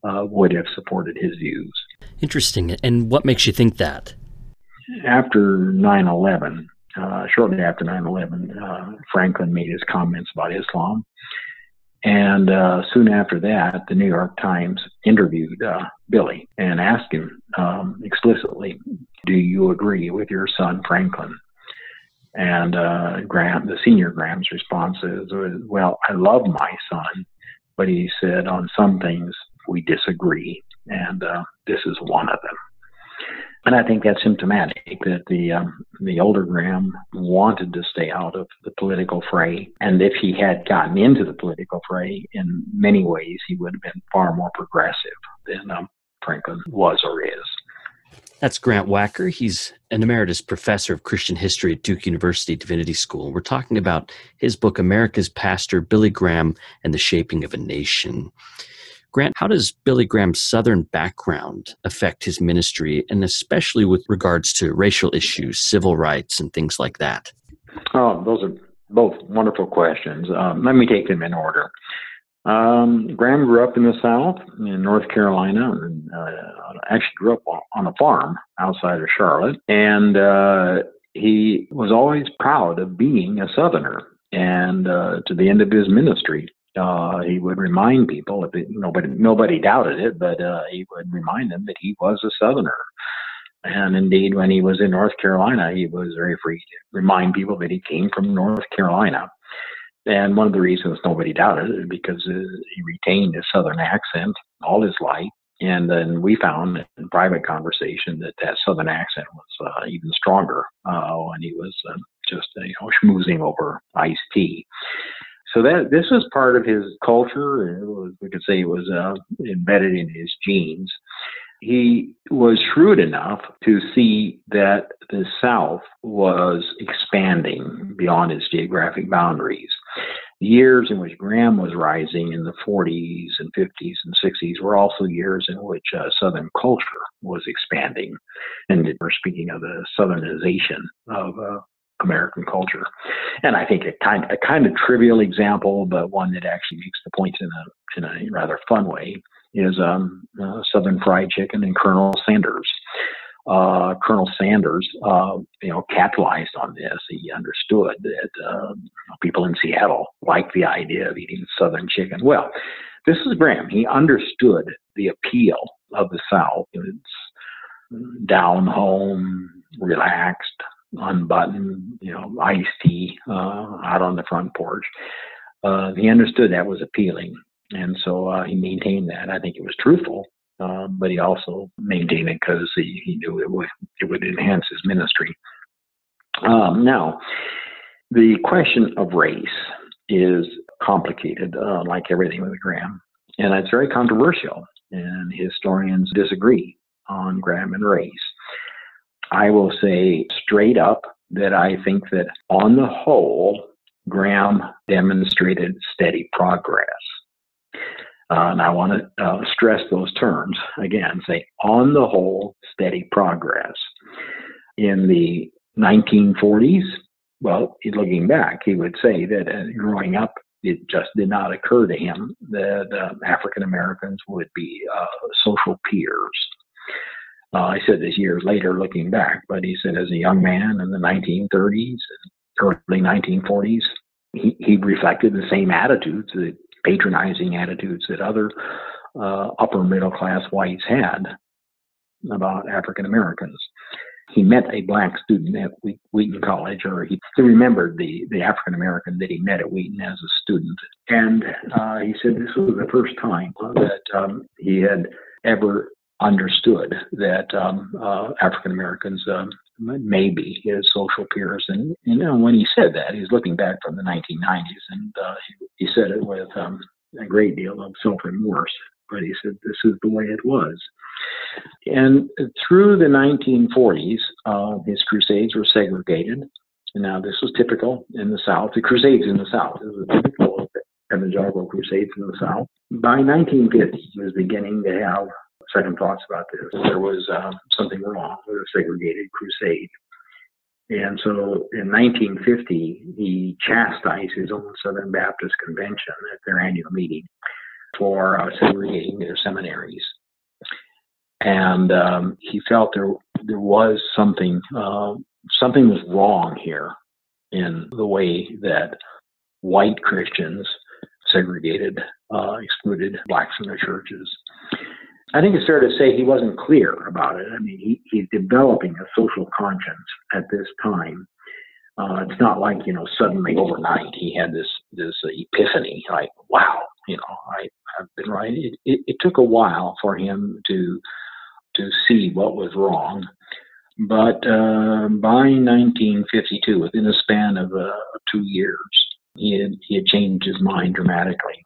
uh, would have supported his views. Interesting. And what makes you think that? After nine eleven, uh, shortly after nine eleven, uh, Franklin made his comments about Islam. And uh, soon after that, the New York Times interviewed uh, Billy and asked him um, explicitly, do you agree with your son Franklin? And uh, Graham, the senior Graham's response is, well, I love my son, but he said on some things we disagree, and uh, this is one of them. And I think that's symptomatic that the um, the older Graham wanted to stay out of the political fray. And if he had gotten into the political fray, in many ways, he would have been far more progressive than um, Franklin was or is. That's Grant Wacker. He's an emeritus professor of Christian history at Duke University Divinity School. We're talking about his book, America's Pastor, Billy Graham and the Shaping of a Nation. Grant, how does Billy Graham's Southern background affect his ministry, and especially with regards to racial issues, civil rights, and things like that? Oh, those are both wonderful questions. Um, let me take them in order. Um, Graham grew up in the South, in North Carolina, and uh, actually grew up on a farm outside of Charlotte, and uh, he was always proud of being a Southerner, and uh, to the end of his ministry. Uh, he would remind people, if it, nobody nobody doubted it, but uh, he would remind them that he was a Southerner. And indeed, when he was in North Carolina, he was very free to remind people that he came from North Carolina. And one of the reasons nobody doubted it is because he retained his Southern accent all his life. And then we found in private conversation that that Southern accent was uh, even stronger uh, when he was uh, just, you know, schmoozing over iced tea. So that this was part of his culture, and it was, we could say it was uh, embedded in his genes. He was shrewd enough to see that the South was expanding beyond its geographic boundaries. The years in which Graham was rising in the forties and fifties and sixties were also years in which uh, Southern culture was expanding. And we're speaking of the Southernization of uh, American culture. And I think a kind, a kind of trivial example, but one that actually makes the point in a, in a rather fun way, is um, uh, Southern Fried Chicken and Colonel Sanders. Uh, Colonel Sanders, uh, you know, capitalized on this. He understood that uh, people in Seattle liked the idea of eating Southern chicken. Well, this is Graham. He understood the appeal of the South. It's down home, relaxed, unbuttoned, you know, iced tea uh, out on the front porch. Uh, he understood that was appealing, and so uh, he maintained that. I think it was truthful, uh, but he also maintained it because he, he knew it would, it would enhance his ministry. Um, now, the question of race is complicated, uh, like everything with Graham, and it's very controversial, and historians disagree on Graham and race. I will say straight up that I think that on the whole, Graham demonstrated steady progress. Uh, and I want to uh, stress those terms again, say on the whole, steady progress. In the nineteen forties, well, looking back, he would say that uh, growing up, it just did not occur to him that uh, African Americans would be uh, social peers. Uh, I said this years later, looking back, but he said as a young man in the nineteen thirties, early nineteen forties, he, he reflected the same attitudes, the patronizing attitudes that other uh, upper middle class whites had about African Americans. he met a black student at Wheaton College, or he remembered the, the African-American that he met at Wheaton as a student. And uh, he said this was the first time that um, he had ever understood that um, uh, African-Americans um, may be his social peers. And, you know, when he said that, he's looking back from the nineteen nineties, and uh, he, he said it with um, a great deal of self-remorse. But he said, this is the way it was. And through the nineteen forties, uh, his crusades were segregated. And now this was typical in the South. The crusades in the South, this was typical of the evangelical crusades in the South. By nineteen fifty, he was beginning to have second thoughts about this. There was uh, something wrong with a segregated crusade. And so in nineteen fifty, he chastised his own Southern Baptist Convention at their annual meeting for uh, segregating their seminaries. And um, he felt there there was something, uh, something was wrong here in the way that white Christians segregated, uh, excluded blacks from their churches. I think it's fair to say he wasn't clear about it. I mean, he, he's developing a social conscience at this time. Uh, it's not like, you know, suddenly overnight he had this this epiphany, like, wow, you know, I, I've been right. It, it, it took a while for him to to see what was wrong. But uh, by nineteen fifty-two, within a span of uh, two years, he had, he had changed his mind dramatically.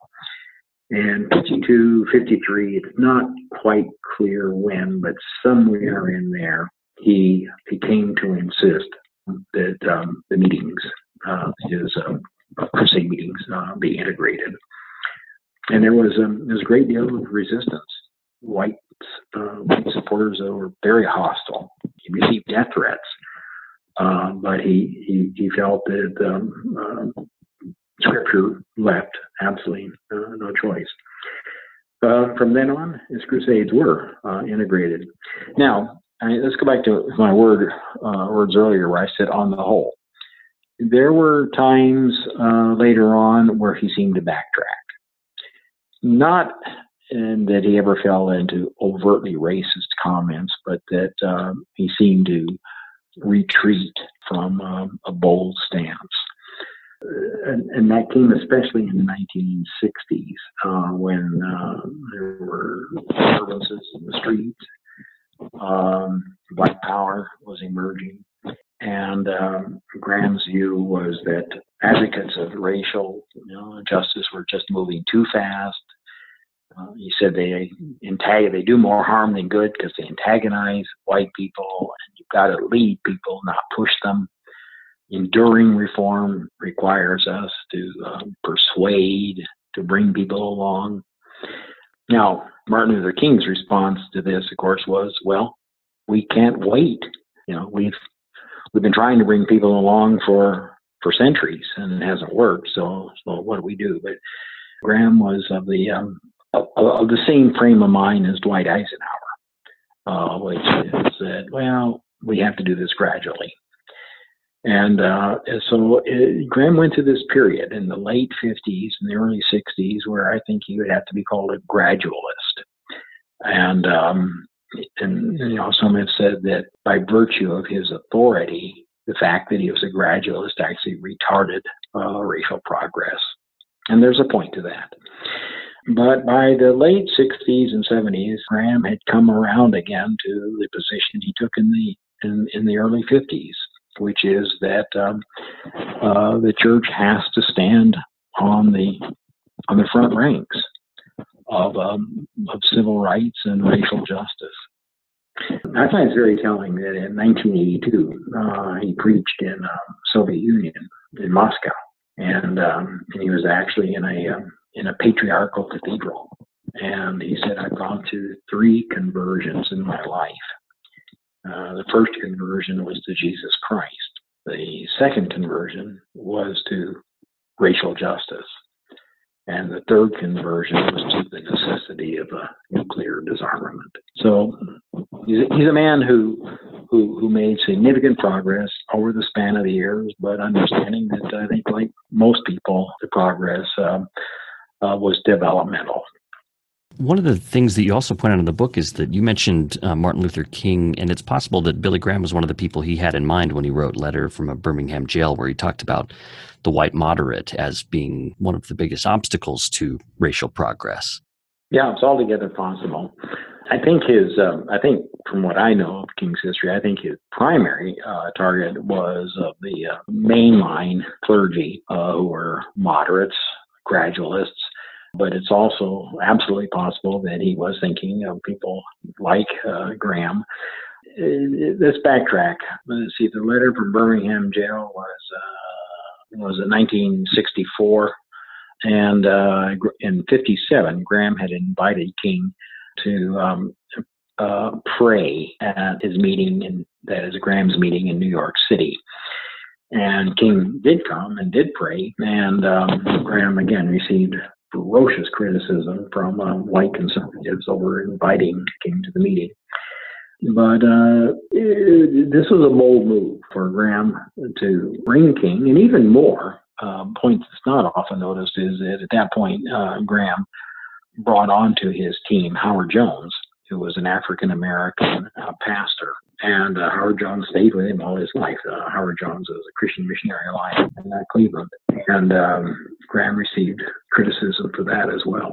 And fifty-two, fifty-three, it's not quite clear when, but somewhere in there, he, he came to insist that um, the meetings, uh, his uh, crusade meetings, uh, be integrated. And there was, um, there was a great deal of resistance. White, uh, white supporters were very hostile. He received death threats, uh, but he, he, he felt that um, uh, Scripture left absolutely uh, no choice. Uh, from then on, his crusades were uh, integrated. Now, I mean, let's go back to my word uh, words earlier where I said on the whole. There were times uh, later on where he seemed to backtrack. Not in that he ever fell into overtly racist comments, but that um, he seemed to retreat from um, a bold stance. And, and that came especially in the nineteen sixties uh, when uh, there were disturbances in the streets. Um, Black power was emerging, and um, Graham's view was that advocates of racial you know, justice were just moving too fast. Uh, he said they antag- they do more harm than good because they antagonize white people, and you've got to lead people, not push them. Enduring reform requires us to um, persuade, to bring people along. Now, Martin Luther King's response to this, of course, was, well, we can't wait. You know, we've we've been trying to bring people along for, for centuries, and it hasn't worked, so, so what do we do? But Graham was of the um, of, of the same frame of mind as Dwight Eisenhower, uh, which said, well, we have to do this gradually. And uh, so it, Graham went through this period in the late fifties and the early sixties where I think he would have to be called a gradualist. And, um, and you know, some have said that by virtue of his authority, the fact that he was a gradualist actually retarded uh, racial progress. And there's a point to that. But by the late sixties and seventies, Graham had come around again to the position he took in the, in, in the early fifties. Which is that um, uh, the church has to stand on the on the front ranks of um, of civil rights and racial justice. I find it's very telling that in nineteen eighty-two uh, he preached in the um, Soviet Union in Moscow, and um, and he was actually in a um, in a patriarchal cathedral, and he said, "I've gone through three conversions in my life." Uh, the first conversion was to Jesus Christ. The second conversion was to racial justice. And the third conversion was to the necessity of a nuclear disarmament. So he's a, he's a man who, who who made significant progress over the span of the years, but understanding that I think like most people, the progress um, uh, was developmental. One of the things that you also point out in the book is that you mentioned uh, Martin Luther King, and it's possible that Billy Graham was one of the people he had in mind when he wrote Letter from a Birmingham Jail, where he talked about the white moderate as being one of the biggest obstacles to racial progress. Yeah, it's altogether possible. I think his, uh, I think from what I know of King's history, I think his primary uh, target was of the uh, mainline clergy uh, who were moderates, gradualists. But it's also absolutely possible that he was thinking of people like uh, Graham. Let's backtrack. Let's see, the Letter from Birmingham Jail was uh, was in nineteen sixty-four, and uh, in fifty-seven, Graham had invited King to um, uh, pray at his meeting, in, that is Graham's meeting in New York City. And King did come and did pray, and um, Graham again received ferocious criticism from uh, white conservatives over inviting King to the meeting. But uh, it, this was a bold move for Graham to bring King, and even more, uh, point that's not often noticed is that at that point, uh, Graham brought onto his team Howard Jones, who was an African-American uh, pastor. And uh, Howard Jones stayed with him all his life. Uh, Howard Jones was a Christian missionary alive in uh, Cleveland. And um, Graham received criticism for that as well.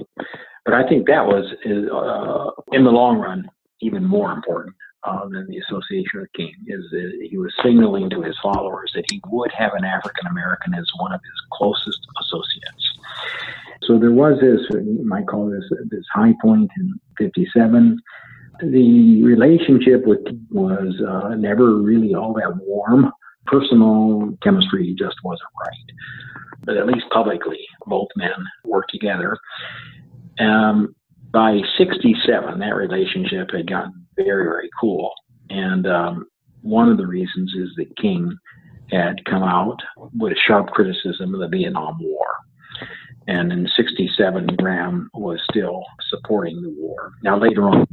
But I think that was, uh, in the long run, even more important uh, than the association with King, is that he was signaling to his followers that he would have an African-American as one of his closest associates. So there was this, you might call this, this high point in fifty-seven. The relationship with King was uh, never really all that warm. Personal chemistry just wasn't right. But at least publicly, both men worked together. Um, by sixty-seven, that relationship had gotten very, very cool. And um, one of the reasons is that King had come out with a sharp criticism of the Vietnam War. And in sixty-seven, Graham was still supporting the war. Now, later on,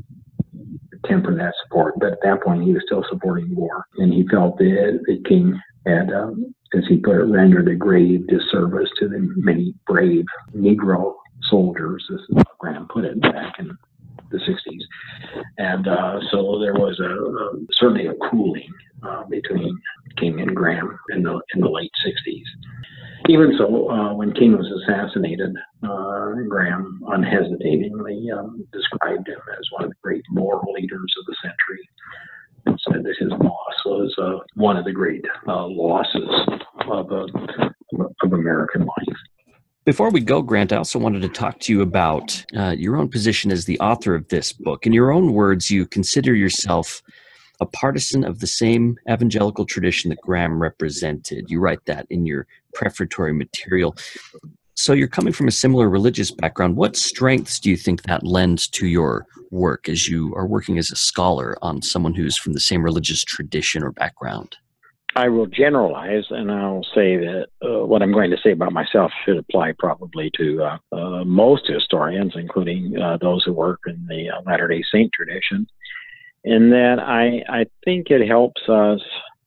temper that support, but at that point he was still supporting war, and he felt that the King had, um, as he put it, rendered a grave disservice to the many brave Negro soldiers, as Graham put it back in the sixties. And uh, so there was a, a certainly a cooling uh, between King and Graham in the in the late sixties. Even so, uh, when King was assassinated, uh, Graham unhesitatingly um, described him as one of the great moral leaders of the century, and said that his loss was uh, one of the great uh, losses of, uh, of American life. Before we go, Grant, I also wanted to talk to you about uh, your own position as the author of this book. In your own words, you consider yourself a partisan of the same evangelical tradition that Graham represented. You write that in your prefatory material. So you're coming from a similar religious background. What strengths do you think that lends to your work as you are working as a scholar on someone who's from the same religious tradition or background? I will generalize, and I'll say that uh, what I'm going to say about myself should apply probably to uh, uh, most historians, including uh, those who work in the uh, Latter-day Saint tradition, in that I, I think it helps us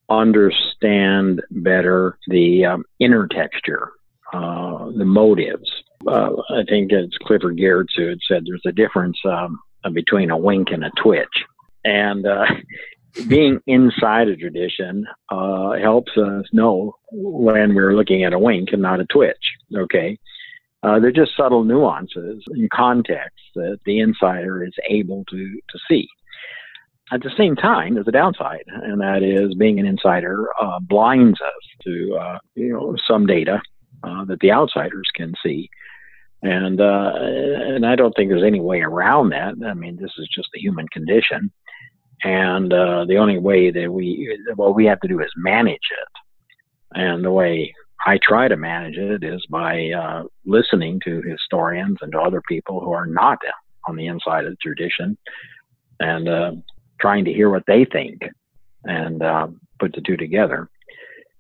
understand better the um, inner texture, uh, the motives. Uh, I think it's Clifford Geertz who had said there's a difference um, between a wink and a twitch. And uh, being inside a tradition uh, helps us know when we're looking at a wink and not a twitch, okay? Uh, they're just subtle nuances and context that the insider is able to, to see. At the same time, there's a downside, and that is being an insider uh, blinds us to uh, you know, some data uh, that the outsiders can see. And, uh, and I don't think there's any way around that. I mean, this is just the human condition. And uh, the only way that we, what we have to do is manage it. And the way I try to manage it is by uh, listening to historians and to other people who are not on the inside of the tradition, and uh, trying to hear what they think and uh, put the two together.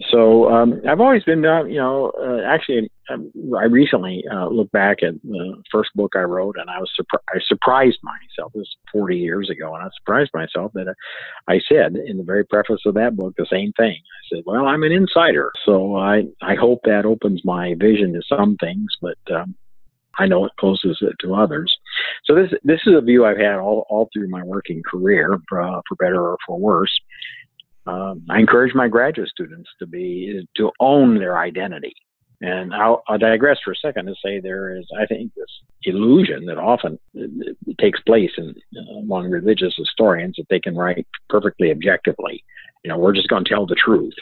So um, I've always been, uh, you know, uh, actually, um, I recently uh, looked back at the first book I wrote, and I was surpri I surprised myself. It was forty years ago, and I surprised myself that I said in the very preface of that book the same thing. I said, well, I'm an insider, so I, I hope that opens my vision to some things, but um, I know it closes it to others. So this this is a view I've had all, all through my working career, uh, for better or for worse. Um, I encourage my graduate students to be to own their identity. And I'll, I'll digress for a second to say there is, I think, this illusion that often takes place in, uh, among religious historians that they can write perfectly objectively. You know, we're just going to tell the truth,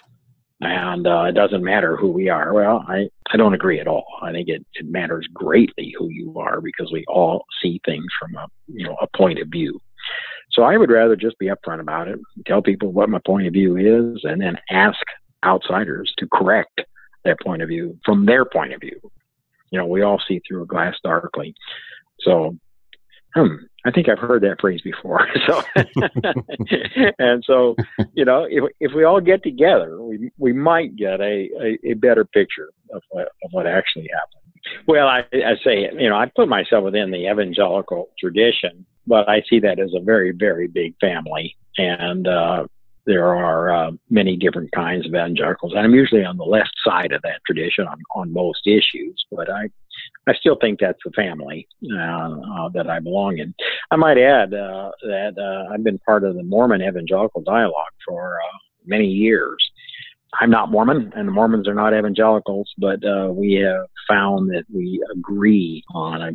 and uh, it doesn't matter who we are. Well, I, I don't agree at all. I think it, it matters greatly who you are, because we all see things from a, you know, a point of view. So I would rather just be upfront about it, tell people what my point of view is, and then ask outsiders to correct their point of view from their point of view. You know, we all see through a glass darkly. So hmm, I think I've heard that phrase before. So and so, you know, if, if we all get together, we we might get a, a, a better picture of what, of what actually happened. Well, I, I say, you know, I put myself within the evangelical tradition, but I see that as a very, very big family. And uh, there are uh, many different kinds of evangelicals, and I'm usually on the left side of that tradition on, on most issues, but I I still think that's the family uh, uh, that I belong in. I might add uh, that uh, I've been part of the Mormon Evangelical Dialogue for uh, many years. I'm not Mormon, and the Mormons are not evangelicals, but uh, we have found that we agree on a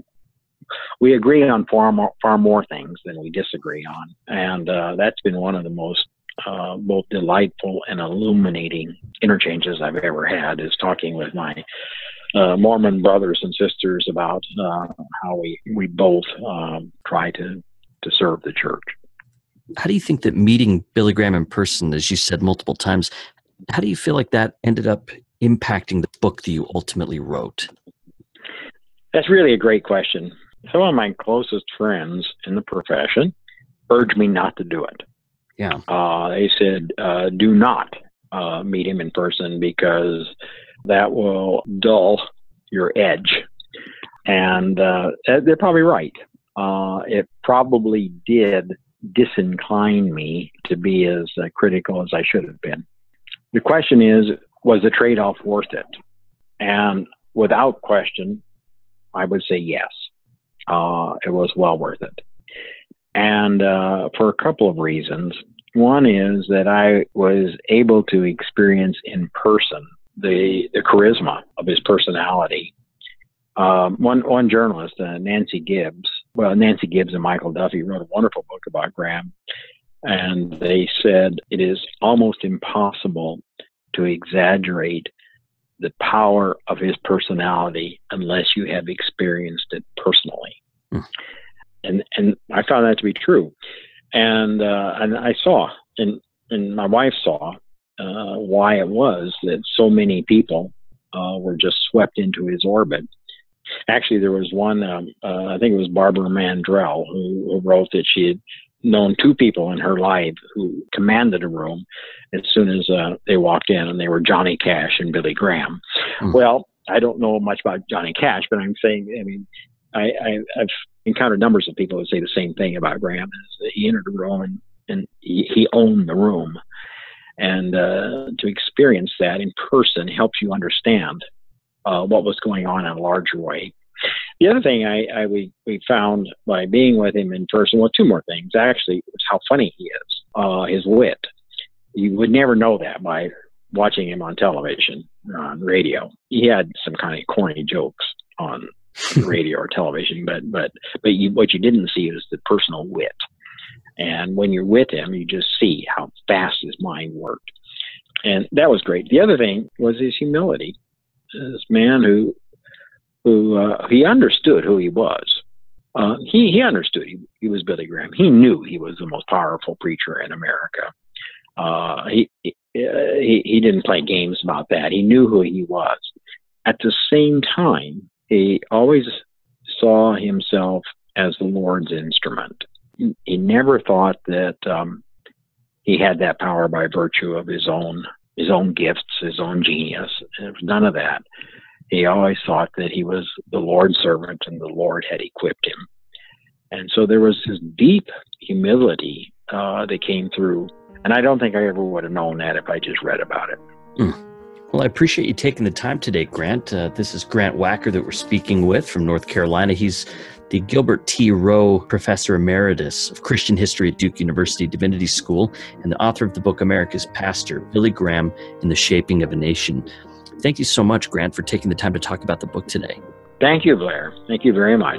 We agree on far more, far more things than we disagree on, and uh, that's been one of the most uh, both delightful and illuminating interchanges I've ever had, is talking with my uh, Mormon brothers and sisters about uh, how we, we both um, try to, to serve the church. How do you think that meeting Billy Graham in person, as you said multiple times, how do you feel like that ended up impacting the book that you ultimately wrote? That's really a great question. Some of my closest friends in the profession urged me not to do it. Yeah, uh, they said, uh, do not uh, meet him in person, because that will dull your edge. And uh, they're probably right. Uh, it probably did disincline me to be as uh, critical as I should have been. The question is, was the trade-off worth it? And without question, I would say yes. Uh, it was well worth it. And uh, for a couple of reasons. One is that I was able to experience in person the, the charisma of his personality. Um, one, one journalist, uh, Nancy Gibbs, well, Nancy Gibbs and Michael Duffy wrote a wonderful book about Graham. And they said it is almost impossible to exaggerate the power of his personality unless you have experienced it personally. Mm. And and I found that to be true. And uh, and I saw, and, and my wife saw, uh, why it was that so many people uh, were just swept into his orbit. Actually, there was one, um, uh, I think it was Barbara Mandrell, who, who wrote that she had known two people in her life who commanded a room as soon as uh, they walked in, and they were Johnny Cash and Billy Graham. Mm. Well, I don't know much about Johnny Cash, but I'm saying, I mean, I, I, I've encountered numbers of people who say the same thing about Graham, is that he entered a room and, and he, he owned the room. And uh, to experience that in person helps you understand uh, what was going on in a larger way. The other thing I, I we, we found by being with him in person, well, two more things, actually, was how funny he is, uh, his wit. You would never know that by watching him on television or on radio. He had some kind of corny jokes on radio or television, but but, but you, what you didn't see was the personal wit. And when you're with him, you just see how fast his mind worked. And that was great. The other thing was his humility. This man who... who uh, he understood who he was. Uh, he, he understood he, he was Billy Graham. He knew he was the most powerful preacher in America. Uh, he, he, uh, he, he didn't play games about that. He knew who he was. At the same time, he always saw himself as the Lord's instrument. He, he never thought that um, he had that power by virtue of his own, his own gifts, his own genius. It was none of that. He always thought that he was the Lord's servant, and the Lord had equipped him. And so there was this deep humility uh, that came through. And I don't think I ever would have known that if I just read about it. Mm. Well, I appreciate you taking the time today, Grant. Uh, this is Grant Wacker that we're speaking with from North Carolina. He's the Gilbert T. Rowe Professor Emeritus of Christian History at Duke University Divinity School and the author of the book America's Pastor, Billy Graham and the Shaping of a Nation. Thank you so much, Grant, for taking the time to talk about the book today. Thank you, Blair. Thank you very much.